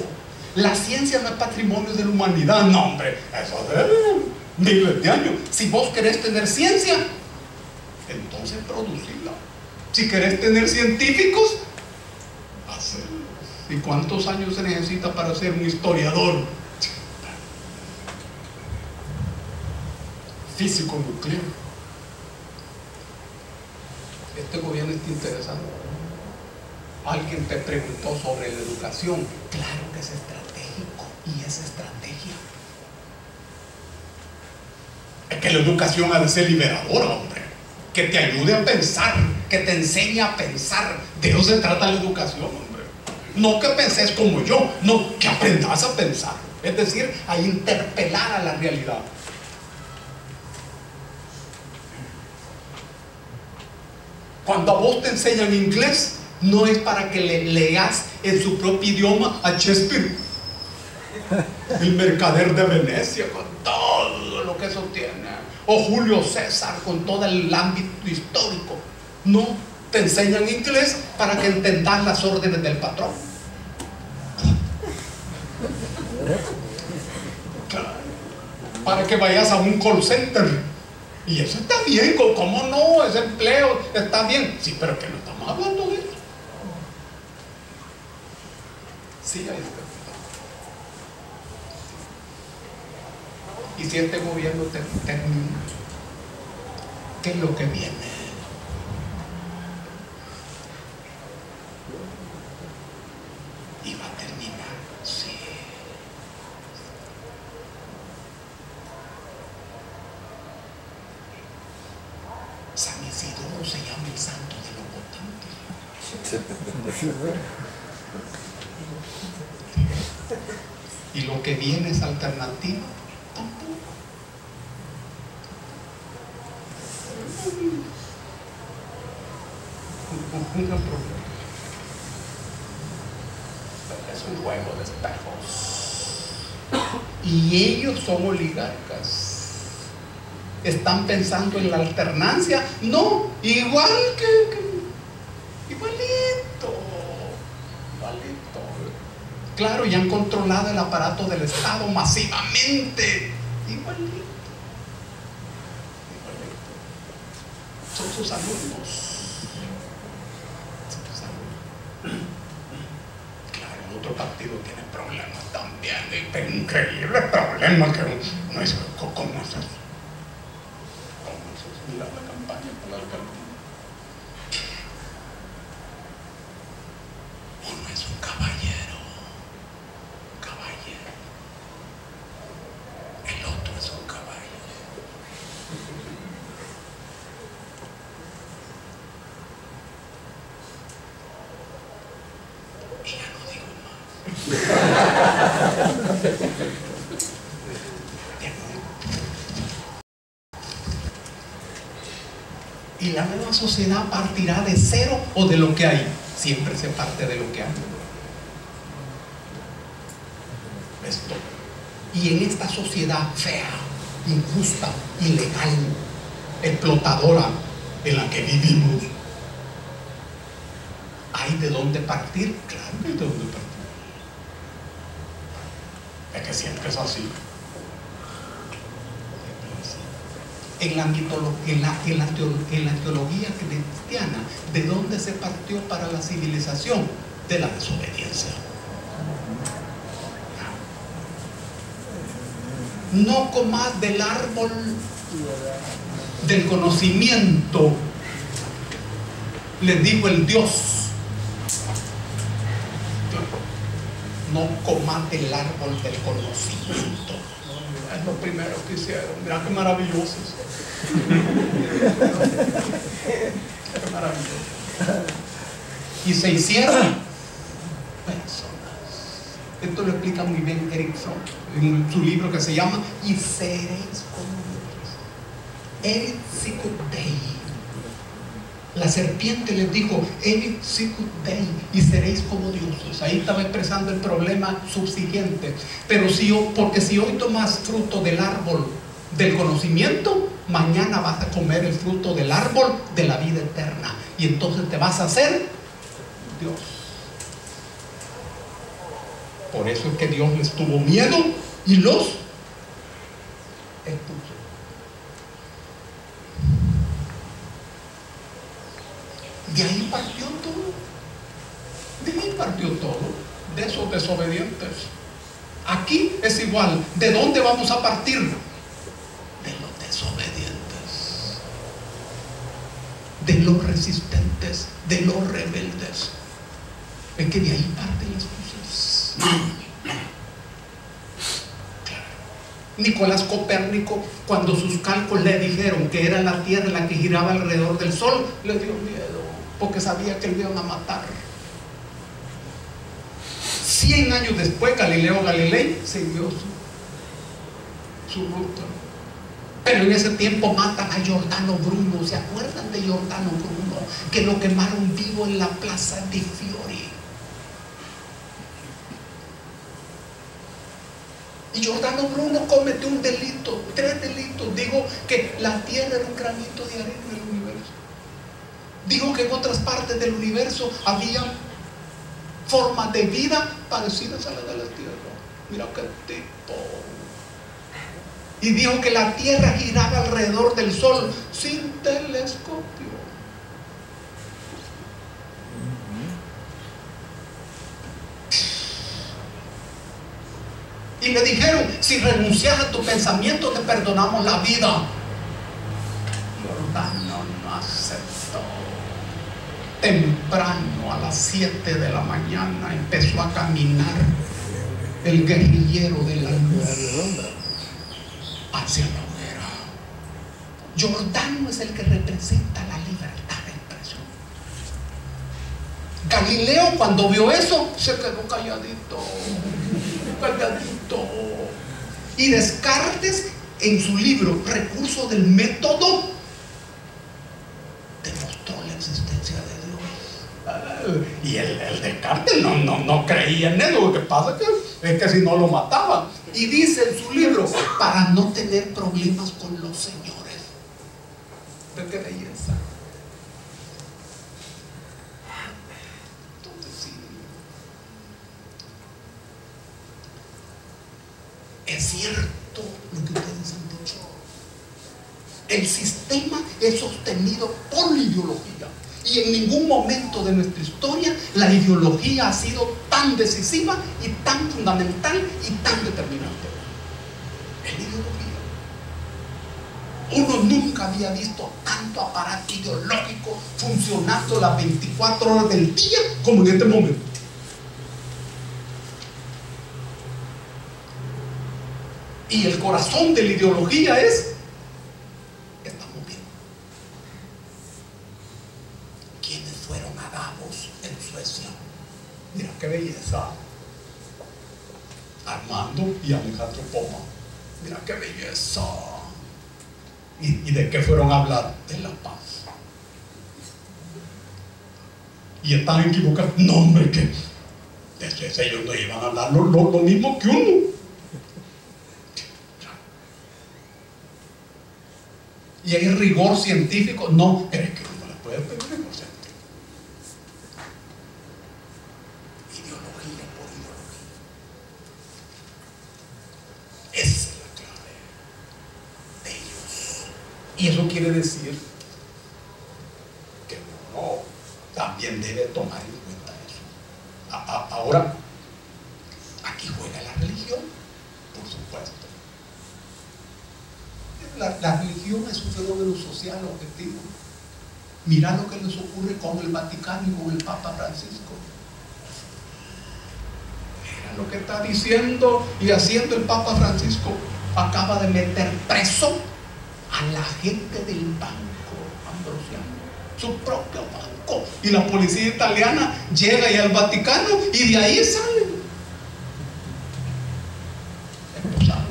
la ciencia no es patrimonio de la humanidad, no hombre, eso es de miles de años. Si vos querés tener ciencia, entonces producirla. Si querés tener científicos, hacerlos. ¿Y cuántos años se necesita para ser un historiador? Físico nuclear. Este gobierno está interesante. Alguien te preguntó sobre la educación. Claro que es estratégico y es estrategia. Es que la educación ha de ser liberadora, hombre. Que te ayude a pensar, que te enseñe a pensar. De eso se trata la educación, hombre. No que penses como yo, no, que aprendas a pensar. Es decir, a interpelar a la realidad. Cuando a vos te enseñan inglés, no es para que le leas en su propio idioma a Shakespeare, el mercader de Venecia, con todo lo que eso tiene, o Julio César, con todo el ámbito histórico. No, te enseñan inglés para que entendas las órdenes del patrón. Para que vayas a un call center. Y eso está bien, ¿cómo no? Ese empleo está bien. Sí, pero que no estamos hablando de eso. Sí, ahí está. Y si este gobierno termina, ¿qué es lo que viene? Y va a terminar, sí. San Isidoro se llama el santo de los votantes. Y lo que viene es alternativa, tampoco. Un gran problema. Es un juego de espejos. Y ellos son oligarcas. Están pensando en la alternancia, no, igual que, que igualito, igualito. Claro, y han controlado el aparato del Estado masivamente, igualito, igualito. Son sus alumnos, son sus alumnos. Claro, el otro partido tiene problemas también, pero increíble problema que no es como eso. La campaña por la alcaldía. Uno es un caballero, un caballero. El otro es un caballo. Y ya no digo más. Y la nueva sociedad partirá de cero o de lo que hay. Siempre se parte de lo que hay. Esto. Y en esta sociedad fea, injusta, ilegal, explotadora en la que vivimos, ¿hay de dónde partir? Claro que hay de dónde partir. Es que siempre es así. En la, en, la, en, la teo, en la teología cristiana, ¿de dónde se partió para la civilización? De la desobediencia. No comas del árbol del conocimiento, les dijo el Dios. No comas del árbol del conocimiento. Es lo primero que hicieron. Mira qué maravilloso. Qué maravilloso. Y se hicieron personas. Esto lo explica muy bien Eric Fromm en su libro que se llama Y seréis como Eric Sikutei. La serpiente les dijo Eric Sikutei, y seréis como dioses. Ahí estaba expresando el problema subsiguiente. Pero si yo, porque si hoy tomas fruto del árbol del conocimiento, mañana vas a comer el fruto del árbol de la vida eterna, y entonces te vas a hacer Dios. Por eso es que Dios les tuvo miedo y los expulsó. De ahí partió todo. De ahí partió todo. De esos desobedientes. Aquí es igual. ¿De dónde vamos a partir? De los desobedientes, de los resistentes, de los rebeldes. Es que de ahí parten las cosas. Claro. Nicolás Copérnico, cuando sus cálculos le dijeron que era la Tierra la que giraba alrededor del Sol, le dio miedo, porque sabía que lo iban a matar. Cien años después, Galileo Galilei siguió su, su ruta. Pero en ese tiempo matan a Giordano Bruno. ¿Se acuerdan de Giordano Bruno? Que lo quemaron vivo en la Plaza de Fiori. Y Giordano Bruno cometió un delito, tres delitos. Dijo que la Tierra era un granito de arena del universo. Dijo que en otras partes del universo había formas de vida parecidas a la de la Tierra. Mira qué tipo. Y dijo que la Tierra giraba alrededor del Sol sin telescopio. Y le dijeron, si renuncias a tu pensamiento te perdonamos la vida. Giordano no aceptó. Temprano, a las siete de la mañana, empezó a caminar el guerrillero de la luz hacia la hoguera. Giordano es el que representa la libertad de expresión. Galileo, cuando vio eso, se quedó calladito, calladito. Y Descartes, en su libro Recurso del Método, demostró la existencia de Dios. Y el, el Descartes no, no, no creía en él. Lo que pasa que, es que si no lo mataban. Y dice en su libro, para no tener problemas con los señores. ¿De qué belleza? Entonces, sí. Es cierto lo que ustedes han dicho. El sistema es sostenido por la ideología. Y en ningún momento de nuestra historia la ideología ha sido tan decisiva y tan fundamental y tan determinante. Es ideología. Uno nunca había visto tanto aparato ideológico funcionando las veinticuatro horas del día como en este momento. Y el corazón de la ideología es... Mira qué belleza. Armando y Alejandro Poma. Mira qué belleza. ¿Y, ¿Y de qué fueron a hablar? De la paz. ¿Y están equivocados? No, hombre, que desde ellos no iban a hablar lo, lo, lo mismo que uno. ¿Y hay rigor científico? No, pero es que uno le puede pedir rigor científico. Y eso quiere decir que uno también debe tomar en cuenta eso. A, a, ahora, aquí juega la religión, por supuesto. La, la religión es un fenómeno social objetivo. Mirá lo que les ocurre con el Vaticano y con el Papa Francisco. Mira lo que está diciendo y haciendo el Papa Francisco. Acaba de meter preso a la gente del banco ambrosiano, su propio banco, y la policía italiana llega y al Vaticano y de ahí salen expulsados.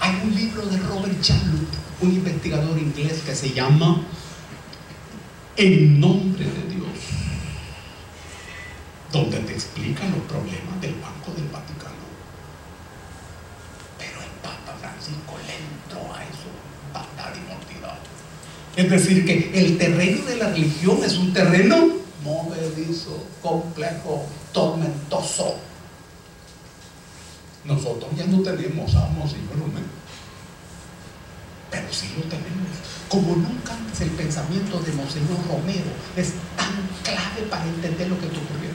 Hay un libro de Robert Charlotte, un investigador inglés, que se llama En Nombre de Dios, donde te explican los problemas del Banco del Vaticano. Pero el Papa Francisco le entró a eso patada y mordida. Es decir, que el terreno de la religión es un terreno movedizo, complejo, tormentoso. Nosotros ya no tenemos amos y volumen, pero sí lo tenemos. Como nunca antes, el pensamiento de Monseñor Romero es tan clave para entender lo que está ocurriendo.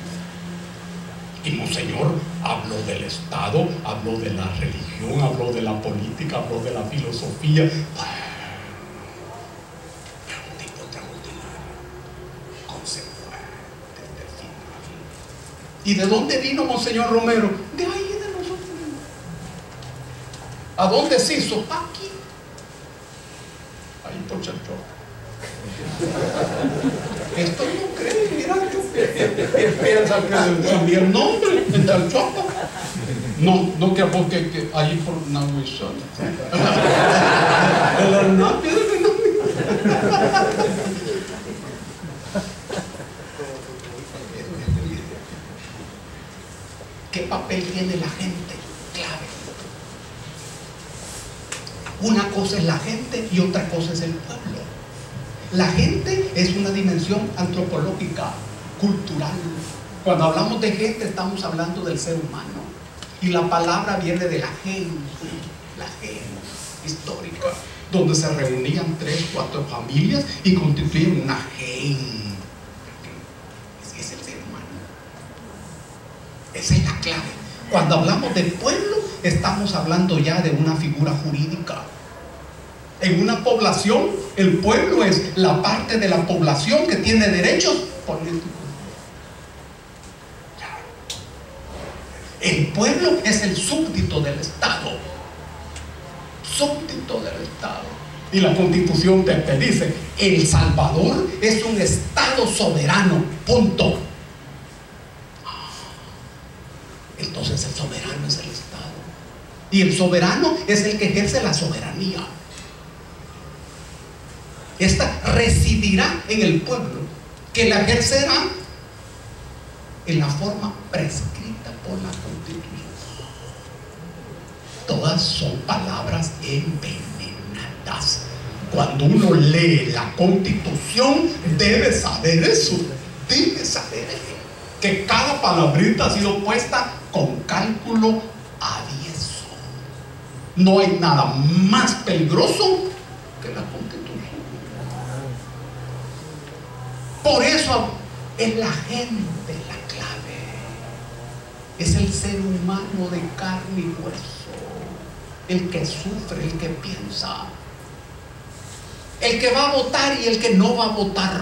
Y Monseñor habló del Estado, habló de la religión, habló de la política, habló de la filosofía. Era un tipo extraordinario, consecuente desde el final. ¿Y de dónde vino Monseñor Romero? De ahí, de nosotros. ¿A dónde se hizo? Aquí. Ahí por Charchoco. Esto no cree, mira, yo piensa que cambié el nombre en Chanchuapa. No, no que porque que, ahí por una huizona. El Hernán piensa que no. ¿Qué papel tiene la gente? Clave. Una cosa es la gente y otra cosa es el pueblo. La gente es una dimensión antropológica, cultural. Cuando hablamos de gente estamos hablando del ser humano. Y la palabra viene de la gente, la gente histórica, donde se reunían tres, cuatro familias y constituían una gente. Ese es el ser humano. Esa es la clave. Cuando hablamos de pueblo, estamos hablando ya de una figura jurídica. En una población, el pueblo es la parte de la población que tiene derechos políticos. El pueblo es el súbdito del Estado. Súbdito del Estado. Y la Constitución te, te dice, El Salvador es un Estado soberano, punto. Entonces el soberano es el Estado. Y el soberano es el que ejerce la soberanía. Esta residirá en el pueblo, que la ejercerá en la forma prescrita por la Constitución. Todas son palabras envenenadas. Cuando uno lee la Constitución, debe saber eso. Debe saber eso. Que cada palabrita ha sido puesta con cálculo avieso. No hay nada más peligroso que la Constitución. Por eso es la gente la clave. Es el ser humano de carne y hueso, el que sufre, el que piensa, el que va a votar y el que no va a votar.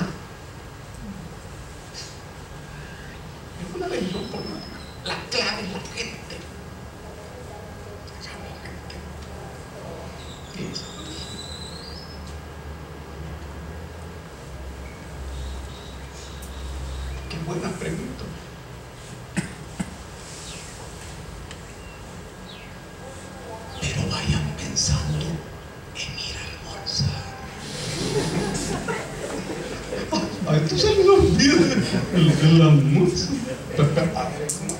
Es una religión política. La clave es la gente. Qué buena pregunta. Pero vayan pensando en ir a almorzar. A esto se le olvida el almuerzo. Pero, pero, a ver, ¿no?